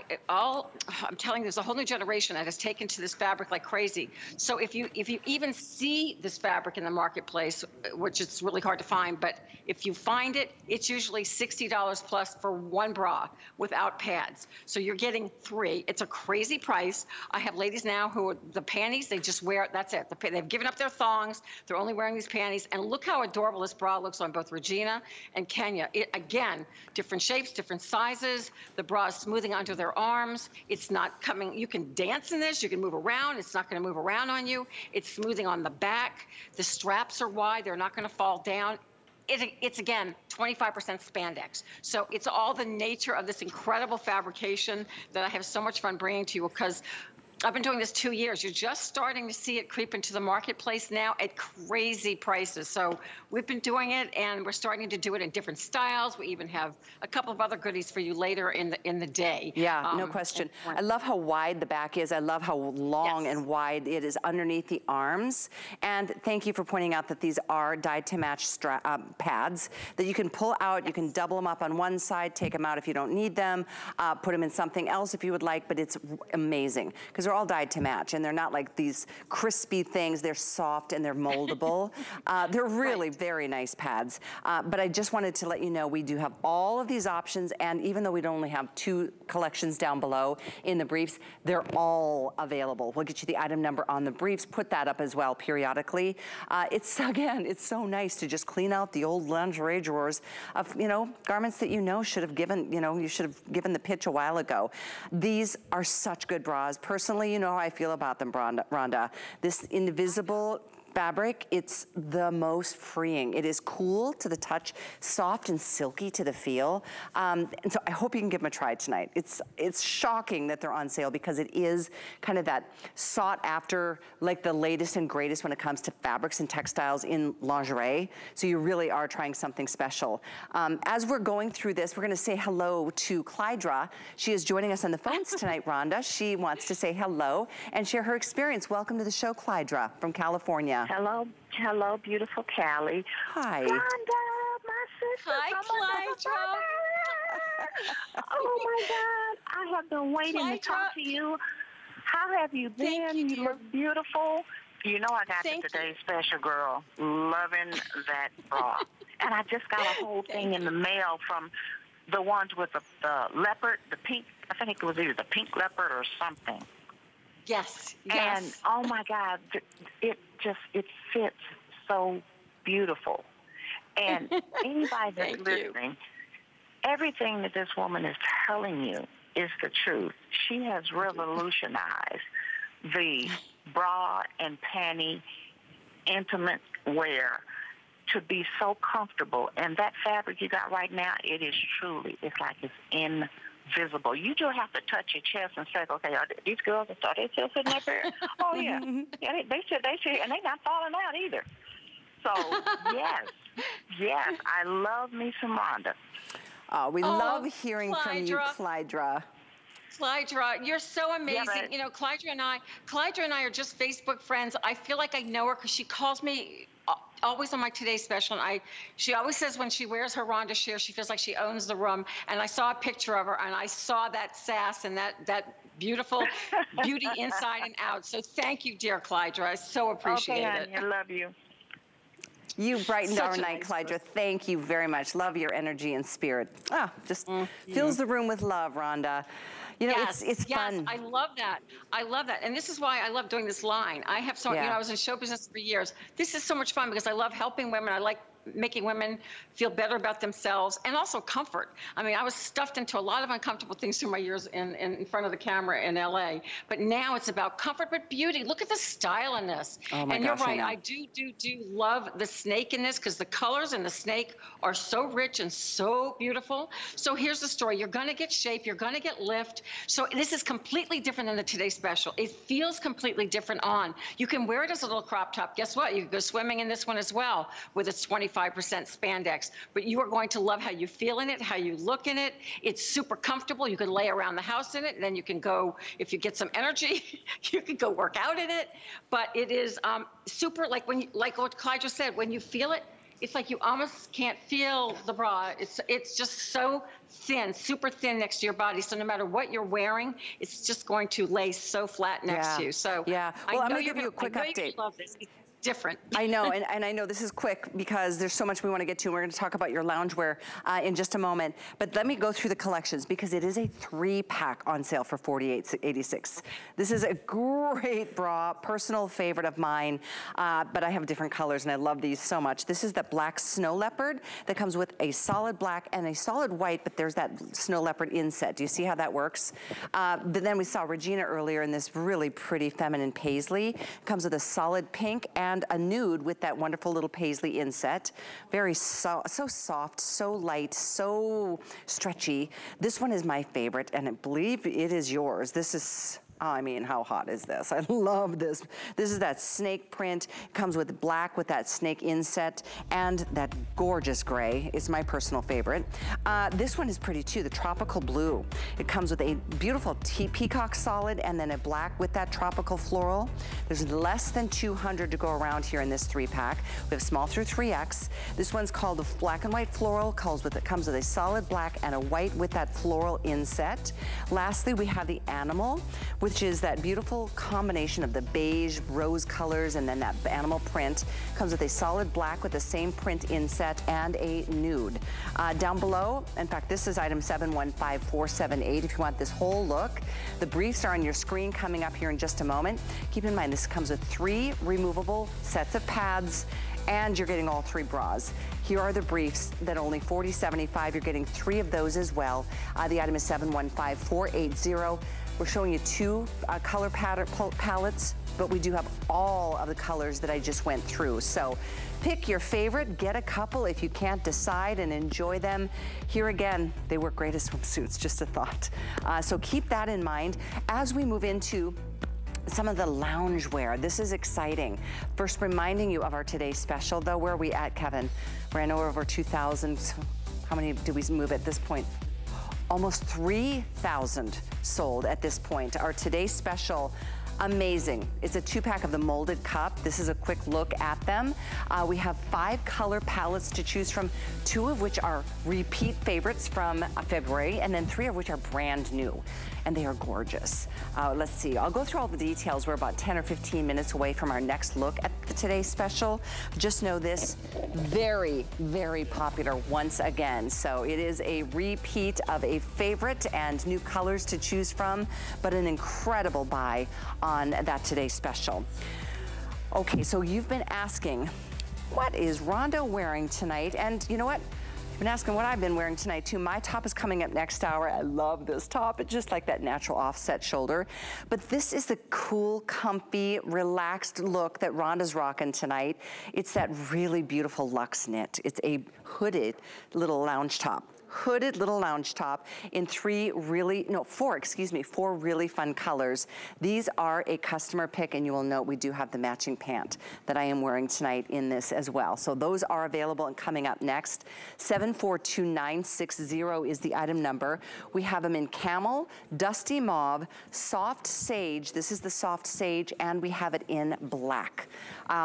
telling you, there's a whole new generation that has taken to this fabric like crazy. So if you even see this fabric in the marketplace, which it's really hard to find, but if you find it, it's usually $60 plus for one bra without pads. So you're getting 3. It's a crazy price. I have ladies now who are, the panties, they just wear, that's it. They've given up their thongs. They're only wearing these panties. And look how adorable this bra looks on both Regina and Kenya. It, again, different shapes, different sizes. The bra is smoothing onto their arms. It's not coming, you can dance in this, you can move around, it's not gonna move around on you. It's smoothing on the back. The straps are wide, they're not gonna fall down. It's again, 25% spandex. So it's all the nature of this incredible fabrication that I have so much fun bringing to you, because I've been doing this 2 years. You're just starting to see it creep into the marketplace now at crazy prices. So we've been doing it, and we're starting to do it in different styles. We even have a couple of other goodies for you later in the day. Yeah, no question. I love how wide the back is. I love how long and wide it is underneath the arms. And thank you for pointing out that these are dyed-to-match pads that you can pull out. You can double them up on one side, take them out if you don't need them, put them in something else if you would like. But it's amazing because they're all dyed to match, and they're not like these crispy things. They're soft and they're moldable. They're really very nice pads. But I just wanted to let you know we do have all of these options, and even though we'd only have 2 collections down below in the briefs, they're all available. We'll get you the item number on the briefs. Put that up as well periodically. It's, again, it's so nice to just clean out the old lingerie drawers of, you know, garments that you know should have given, you know, you should have given the pitch a while ago. These are such good bras. Personally, you know how I feel about them, Rhonda. This invisible fabric, it's the most freeing. It is cool to the touch, soft and silky to the feel. And so I hope you can give them a try tonight. It's shocking that they're on sale because it is kind of that sought after, like the latest and greatest when it comes to fabrics and textiles in lingerie. So you really are trying something special. As we're going through this, we're gonna say hello to Clydra. She is joining us on the phones tonight, Rhonda. She wants to say hello and share her experience. Welcome to the show, Clydra from California. Hello, hello, beautiful Callie. Hi. Rhonda, my sister. Hi, Clydra. Oh, my God. I have been waiting Clydra. To talk to you. How have you been? Thank you, dear. Look beautiful. You know I got the today's special, girl. Loving that bra. And I just got a whole thing in the mail from the ones with the leopard, the pink. I think it was either the pink leopard or something. Yes, yes. And, oh, my God, it just, it fits so beautiful. And anybody that's listening, everything that this woman is telling you is the truth. She has revolutionized the bra and panty intimate wear to be so comfortable. And that fabric you got right now, it is truly, it's like it's in visible. You just have to touch your chest and say, okay, are these girls, are they still sitting up there? Oh, yeah. Yeah, they should, and they're not falling out either. So, yes, yes, I love me some Rhonda. We love hearing from you, Clydra. Clydra, you're so amazing. Yeah, you know, Clydra and I are just Facebook friends. I feel like I know her because she calls me always on my Today Special, and she always says when she wears her Rhonda Shear, she feels like she owns the room. And I saw a picture of her, and I saw that sass and that beautiful beauty inside and out. So thank you, dear Clydra. I so appreciate it. Okay, I love you. You brightened our night, Clydra. Thank you very much. Love your energy and spirit. Ah, just fills the room with love, Rhonda. You know, it's fun. I love that. I love that. And this is why I love doing this line. I have so, you know, I was in show business for years. This is so much fun because I love helping women. I like making women feel better about themselves and also comfort. I mean, I was stuffed into a lot of uncomfortable things through my years in front of the camera in LA, but now it's about comfort but beauty. Look at the style in this. Oh my gosh, you're right. I do love the snake in this because the colors in the snake are so rich and so beautiful. So here's the story. You're going to get shape. You're going to get lift. So this is completely different than the Today Special. It feels completely different on. You can wear it as a little crop top. Guess what? You can go swimming in this one as well with its 25% spandex, but you are going to love how you feel in it, how you look in it. It's super comfortable. You can lay around the house in it, and then you can go, if you get some energy, you can go work out in it. But it is super, like what Clydra just said, when you feel it, it's like you almost can't feel the bra. It's just so thin, super thin next to your body. So no matter what you're wearing, it's just going to lay so flat next to you. So yeah, well, I'm going to give you a quick update. Love this. Different. I know, and I know this is quick because there's so much we want to get to, and we're going to talk about your loungewear in just a moment. But let me go through the collections because it is a 3-pack on sale for $48.86. This is a great bra, personal favorite of mine, but I have different colors, and I love these so much. This is the black snow leopard that comes with a solid black and a solid white, but there's that snow leopard inset. Do you see how that works? But then we saw Regina earlier in this really pretty feminine paisley. It comes with a solid pink and a nude with that wonderful little paisley inset. Very so soft, so light, so stretchy. This one is my favorite, and I believe it is yours. This is I mean, how hot is this? I love this. This is that snake print. Comes with black with that snake inset and that gorgeous gray. It's my personal favorite. This one is pretty too, the tropical blue. It comes with a beautiful peacock solid and then a black with that tropical floral. There's less than 200 to go around here in this 3-pack. We have small through 3X. This one's called the black and white floral. Comes with a solid black and a white with that floral inset. Lastly, we have the animal, which is that beautiful combination of the beige, rose colors, and then that animal print. Comes with a solid black with the same print inset and a nude. Down below, in fact, this is item 715478 if you want this whole look. The briefs are on your screen coming up here in just a moment. Keep in mind, this comes with 3 removable sets of pads, and you're getting all 3 bras. Here are the briefs that only $40.75. You're getting 3 of those as well. The item is 715480. We're showing you 2 color palettes, but we do have all of the colors that I just went through. So pick your favorite, get a couple if you can't decide, and enjoy them. Here again, they work great as swimsuits, just a thought. So keep that in mind as we move into some of the loungewear. This is exciting. First, reminding you of our today's special, though. Where are we at, Kevin? We're at over 2,000. How many do we move at this point? Almost 3,000 sold at this point. Our today's special, amazing. It's a 2-pack of the molded cup. This is a quick look at them. We have 5 color palettes to choose from, 2 of which are repeat favorites from February, and then 3 of which are brand new. And they are gorgeous. Let's see, I'll go through all the details. We're about 10 or 15 minutes away from our next look at the today's special. Just know this, very, very popular once again. So it is a repeat of a favorite and new colors to choose from, but an incredible buy on that today's special. Okay, so you've been asking, what is Rhonda wearing tonight? And you know what? I've been asking what I've been wearing tonight too. My top is coming up next hour. I love this top. It's just like that natural offset shoulder. But this is the cool, comfy, relaxed look that Rhonda's rocking tonight. It's that really beautiful luxe knit. It's a hooded little lounge top. Hooded little lounge top in 4 really fun colors. These are a customer pick, and you will note we do have the matching pant that I am wearing tonight in this as well. So those are available and coming up next. 742960 is the item number. We have them in camel, dusty mauve, soft sage. This is the soft sage, and we have it in black.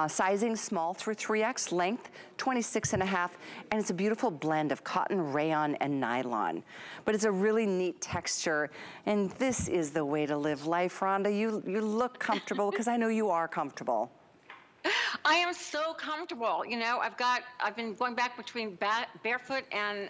Sizing small through 3X, length 26.5, and it's a beautiful blend of cotton, rayon, and nylon. But it's a really neat texture, and this is the way to live life, Rhonda. You look comfortable, because I know you are comfortable. I am so comfortable. You know, I've been going back between barefoot and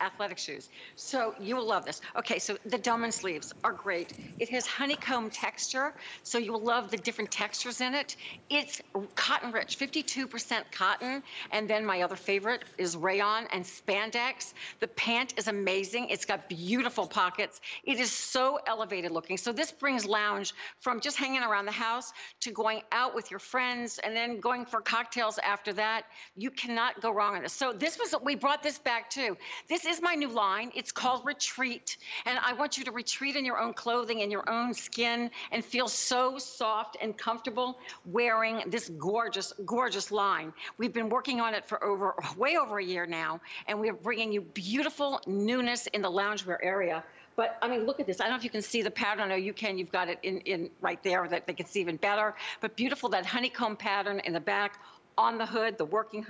athletic shoes. So you will love this. Okay, so the dolman sleeves are great. It has honeycomb texture, so you will love the different textures in it. It's cotton rich, 52% cotton. And then my other favorite is rayon and spandex. The pant is amazing. It's got beautiful pockets. It is so elevated looking. So this brings lounge from just hanging around the house to going out with your friends and then going for cocktails after that. You cannot go wrong on this. So this was, we brought this back too. This is my new line. It's called Retreat. And I want you to retreat in your own clothing and your own skin and feel so soft and comfortable wearing this gorgeous, gorgeous line. We've been working on it for way over a year now, and we're bringing you beautiful newness in the loungewear area. But I mean, look at this. I don't know if you can see the pattern. No, you can. You've got it in right there that they can see even better. But beautiful, that honeycomb pattern in the back, on the hood, the working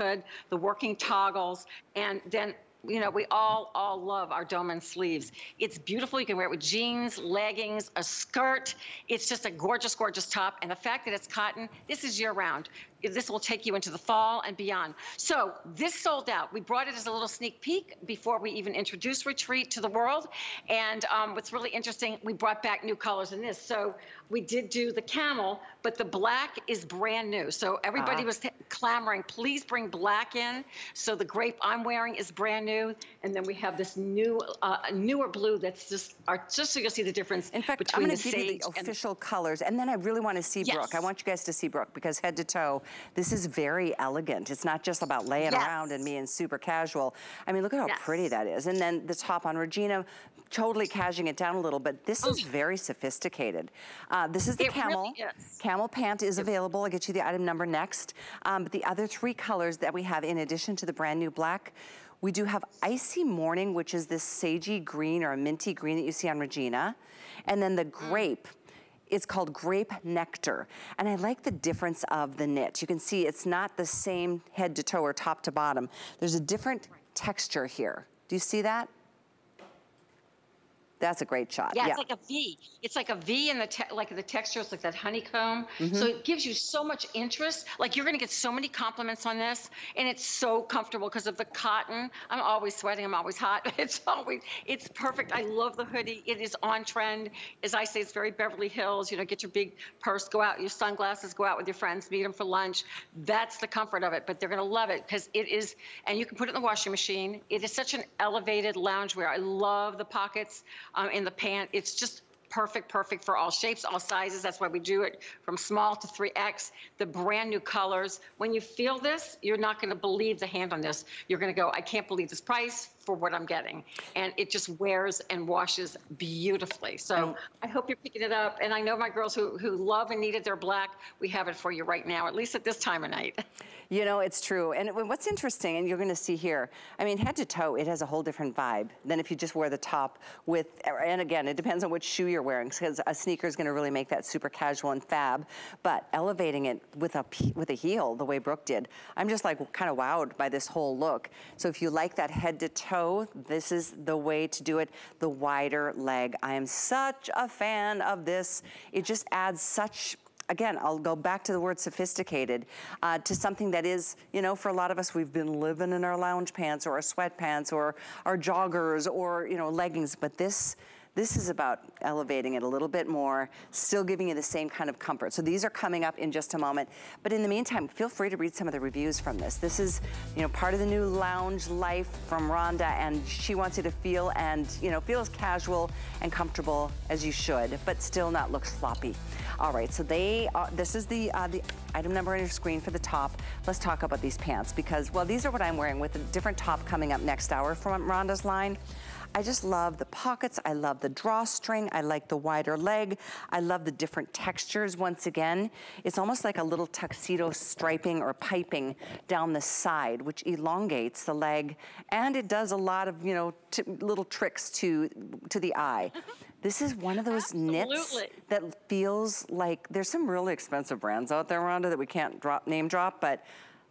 toggles, and then, you know, we all love our dolman sleeves. It's beautiful. You can wear it with jeans, leggings, a skirt. It's just a gorgeous, gorgeous top. And the fact that it's cotton, this is year round. This will take you into the fall and beyond. So this sold out. We brought it as a little sneak peek before we even introduced Retreat to the world. And what's really interesting, we brought back new colors in this. So we did do the camel, but the black is brand new. So everybody was clamoring, please bring black in. So the grape I'm wearing is brand new. And then we have this new, newer blue that's just so you'll see the difference. In fact, I'm going to give you the official colors. And then I really want to see Brooke. I want you guys to see Brooke, because head to toe, This is very elegant. It's not just about laying around and being super casual. I mean, look at how pretty that is. And then the top on Regina, totally cashing it down a little, but this is very sophisticated. This is the camel pant is available. I'll get you the item number next. But the other three colors that we have in addition to the brand new black, we do have Icy Morning, which is this sagey green or a minty green that you see on Regina. And then the grape, it's called Grape Nectar. And I like the difference of the knit. You can see it's not the same head to toe or top to bottom. There's a different texture here. Do you see that? That's a great shot. Yeah, it's like a V. It's like a V, and the texture is like that honeycomb. Mm-hmm. So it gives you so much interest. Like, you're going to get so many compliments on this, and it's so comfortable because of the cotton. I'm always sweating. I'm always hot. It's perfect. I love the hoodie. It is on trend. As I say, it's very Beverly Hills. You know, get your big purse, go out, your sunglasses, go out with your friends, meet them for lunch. That's the comfort of it, but they're going to love it because it is, and you can put it in the washing machine. It is such an elevated loungewear. I love the pockets. In the pant, it's just perfect for all shapes, all sizes. That's why we do it from small to 3X. The brand new colors. When you feel this, you're not going to believe the hand on this. You're going to go, I can't believe this price for what I'm getting. And it just wears and washes beautifully. So I hope you're picking it up. And I know my girls who love and needed their black, we have it for you right now, at least at this time of night. You know, it's true. And what's interesting, and you're going to see here, I mean, head to toe, it has a whole different vibe than if you just wear the top with, and again, it depends on which shoe you're wearing, because a sneaker is going to really make that super casual and fab, but elevating it with a heel, the way Brooke did, I'm just like kind of wowed by this whole look. So if you like that head to toe, this is the way to do it. The wider leg. I am such a fan of this. It just adds such, again, I'll go back to the word sophisticated, to something that is, you know, for a lot of us, we've been living in our lounge pants or our sweatpants or our joggers or, you know, leggings. But this is about elevating it a little bit more, still giving you the same kind of comfort. So these are coming up in just a moment. But in the meantime, feel free to read some of the reviews from this. This is, you know, part of the new lounge life from Rhonda, and she wants you to feel and, you know, feel as casual and comfortable as you should, but still not look sloppy. All right, so this is the item number on your screen for the top. Let's talk about these pants because, well, these are what I'm wearing with a different top coming up next hour from Rhonda's line. I just love the pockets. I love the drawstring. I like the wider leg. I love the different textures. Once again, it's almost like a little tuxedo striping or piping down the side, which elongates the leg, and it does a lot of, you know, little tricks to the eye. This is one of those knits that feels like there's some really expensive brands out there, Rhonda, that we can't name drop, but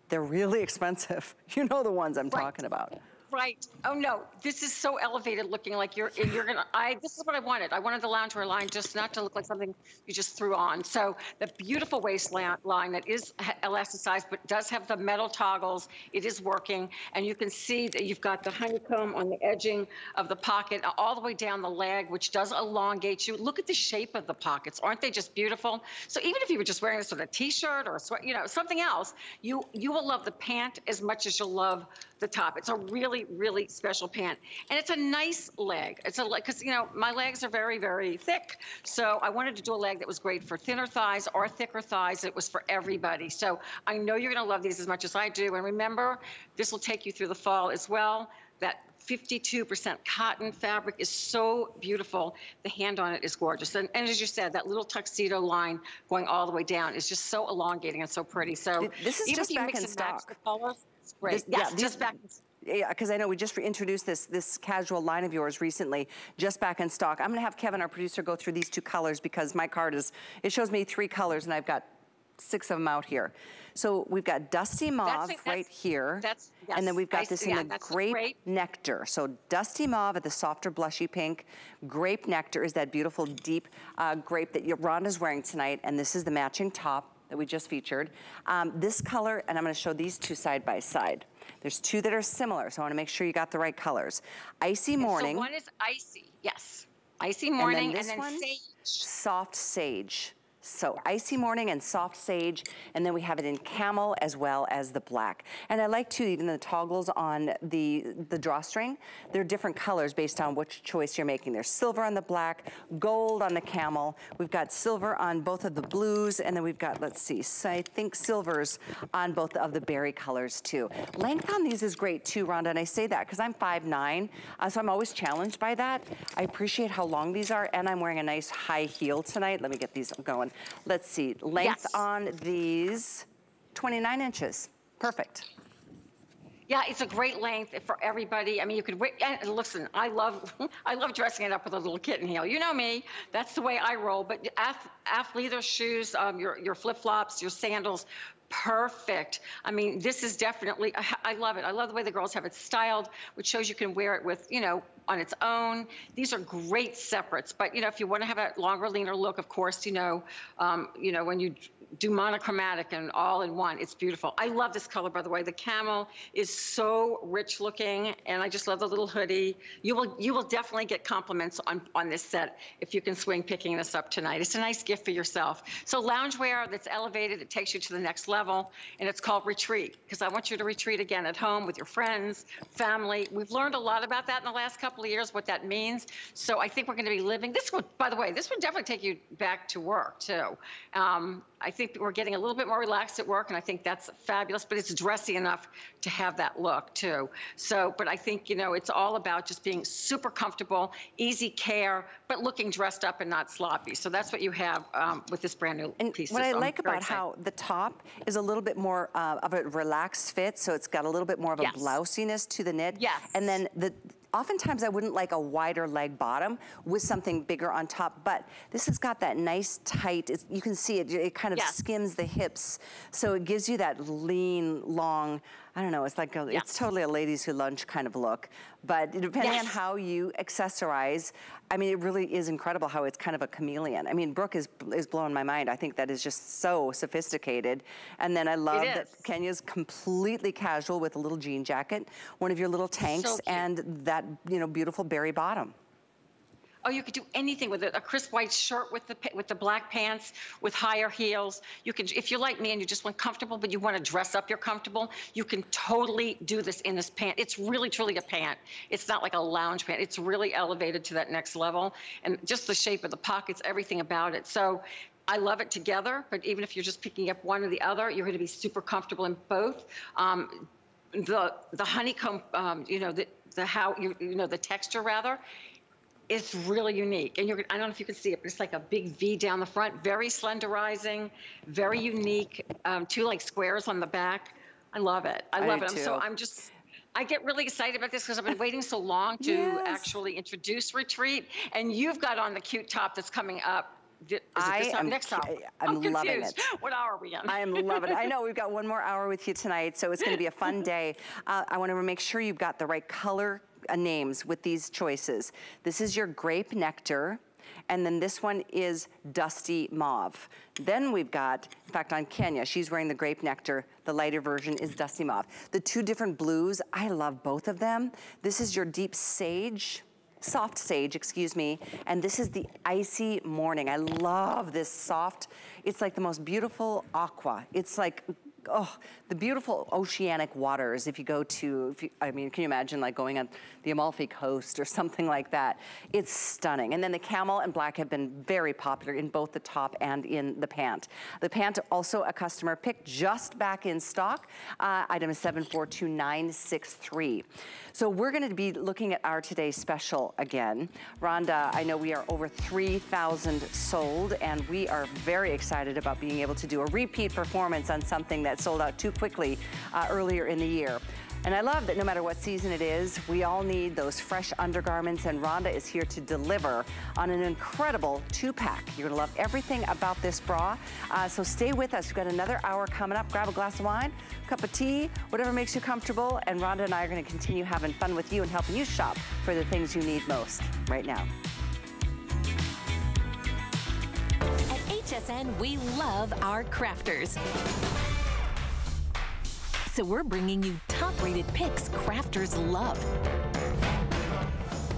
they're really expensive. You know the ones I'm talking about. Right. Oh no, this is so elevated looking, like you're gonna, this is what I wanted. I wanted the loungewear line just not to look like something you just threw on. So the beautiful waistline that is elasticized, but does have the metal toggles. It is working. And you can see that you've got the honeycomb on the edging of the pocket, all the way down the leg, which does elongate you. Look at the shape of the pockets. Aren't they just beautiful? So even if you were just wearing this with a t-shirt or a sweat, you know, something else, you will love the pant as much as you'll love the top. It's a really special pant, and it's a nice leg. It's a leg, because, you know, my legs are very thick, so I wanted to do a leg that was great for thinner thighs or thicker thighs. It was for everybody. So I know you're going to love these as much as I do. And remember, this will take you through the fall as well. That 52% cotton fabric is so beautiful. The hand on it is gorgeous. And as you said, that little tuxedo line going all the way down is just so elongating and so pretty. So this is just back in stock. It's great. Just back in stock. Yeah, because I know we just introduced this casual line of yours recently, just back in stock. I'm going to have Kevin, our producer, go through these two colors because my card is, it shows me three colors and I've got 6 of them out here. So we've got Dusty Mauve right here. And then we've got this in the Grape Nectar. So Dusty Mauve at the softer blushy pink. Grape Nectar is that beautiful deep grape that Rhonda's wearing tonight. And this is the matching top that we just featured. This color, and I'm going to show these two side by side. There's two that are similar, so I want to make sure you got the right colors. Icy Morning. So one is icy, yes. Icy Morning, and then sage. Soft sage. So Icy Morning and Soft Sage, and then we have it in Camel as well as the black. And I like to, even the toggles on the drawstring, they're different colors based on which choice you're making. There's silver on the black, gold on the Camel. We've got silver on both of the blues, and then we've got, let's see, so I think silvers on both of the berry colors too. Length on these is great too, Rhonda, and I say that because I'm 5'9", so I'm always challenged by that. I appreciate how long these are, and I'm wearing a nice high heel tonight. Let me get these going. Let's see, length on these, 29 inches. Perfect. Yeah, it's a great length for everybody. I mean, you could wear, and listen, I love dressing it up with a little kitten heel. You know me, that's the way I roll. But athleisure shoes, your flip-flops, your sandals, perfect. I mean, this is definitely, I love it. I love the way the girls have it styled, which shows you can wear it with, you know, on its own. These are great separates, but you know, if you want to have a longer, leaner look, of course, you know, when you do monochromatic and all in one, it's beautiful. I love this color, by the way. The Camel is so rich looking, and I just love the little hoodie. You will definitely get compliments on this set if you can swing picking this up tonight. It's a nice gift for yourself. So loungewear that's elevated, it takes you to the next level, and it's called Retreat, because I want you to retreat again at home with your friends, family. We've learned a lot about that in the last couple of years, what that means. So I think we're going to be living this one. By the way, this would definitely take you back to work too. I think we're getting a little bit more relaxed at work, and I think that's fabulous, but it's dressy enough to have that look too. So, but I think, you know, it's all about just being super comfortable, easy care, but looking dressed up and not sloppy. So that's what you have with this brand new piece. What I like about how the top is a little bit more of a relaxed fit, so it's got a little bit more of a blousiness to the knit. Yes. And then the, oftentimes I wouldn't like a wider leg bottom with something bigger on top, but this has got that nice tight, you can see it, it kind of skims the hips. So it gives you that lean, long, I don't know, it's like, it's totally a ladies who lunch kind of look. But depending on how you accessorize, I mean, it really is incredible how it's kind of a chameleon. I mean, Brooke is blowing my mind. I think that is just so sophisticated. And then I love that Kenya's completely casual with a little jean jacket, one of your little tanks, and that, you know, beautiful berry bottom. Oh, you could do anything with it. A crisp white shirt with the black pants, with higher heels. You can, if you're like me and you just want comfortable, but you want to dress up, you're comfortable, you can totally do this in this pant. It's really, truly a pant. It's not like a lounge pant. It's really elevated to that next level. And just the shape of the pockets, everything about it. So I love it together, but even if you're just picking up one or the other, you're going to be super comfortable in both. The honeycomb, you know, the how, you know, the texture rather, it's really unique, and I don't know if you can see it, but it's like a big V down the front, very slenderizing, very unique, two like squares on the back. I love it. I love it. I get really excited about this because I've been waiting so long to actually introduce Retreat, and you've got on the cute top that's coming up. I'm loving it. What hour are we on? I am loving it. I know we've got one more hour with you tonight, so it's going to be a fun day. I want to make sure you've got the right color names with these choices. This is your Grape Nectar, and then this one is Dusty Mauve. Then we've got, in fact, on Kenya, she's wearing the Grape Nectar. The lighter version is Dusty Mauve. The two different blues, I love both of them. This is your Deep Sage. Soft Sage, excuse me, and this is the Icy Morning. I love this soft, it's like the most beautiful aqua. It's like, oh, the beautiful oceanic waters. If you go to, I mean, can you imagine like going on the Amalfi Coast or something like that? It's stunning. And then the Camel and black have been very popular in both the top and in the pant. The pant, also a customer pick, just back in stock. Item is 742-963. So we're going to be looking at our today's special again. Rhonda, I know we are over 3,000 sold, and we are very excited about being able to do a repeat performance on something that sold out too quickly earlier in the year. And I love that no matter what season it is, we all need those fresh undergarments, and Rhonda is here to deliver on an incredible two-pack. You're gonna love everything about this bra, so stay with us. We've got another hour coming up. Grab a glass of wine, cup of tea, whatever makes you comfortable, and Rhonda and I are gonna continue having fun with you and helping you shop for the things you need most right now. At HSN, we love our crafters. So we're bringing you top-rated picks crafters love.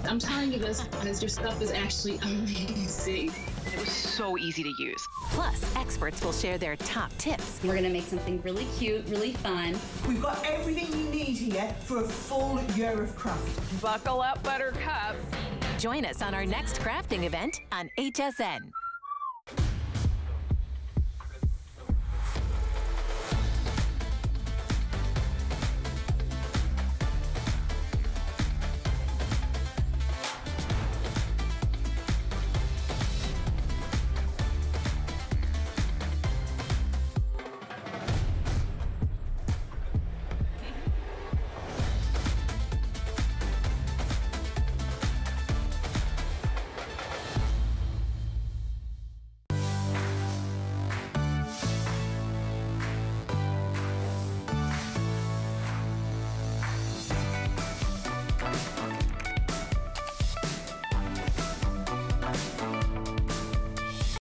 I'm telling you this because your stuff is actually amazing. It was so easy to use. Plus, experts will share their top tips. We're gonna make something really cute, really fun. We've got everything you need here for a full year of craft. Buckle up, Buttercup. Join us on our next crafting event on HSN.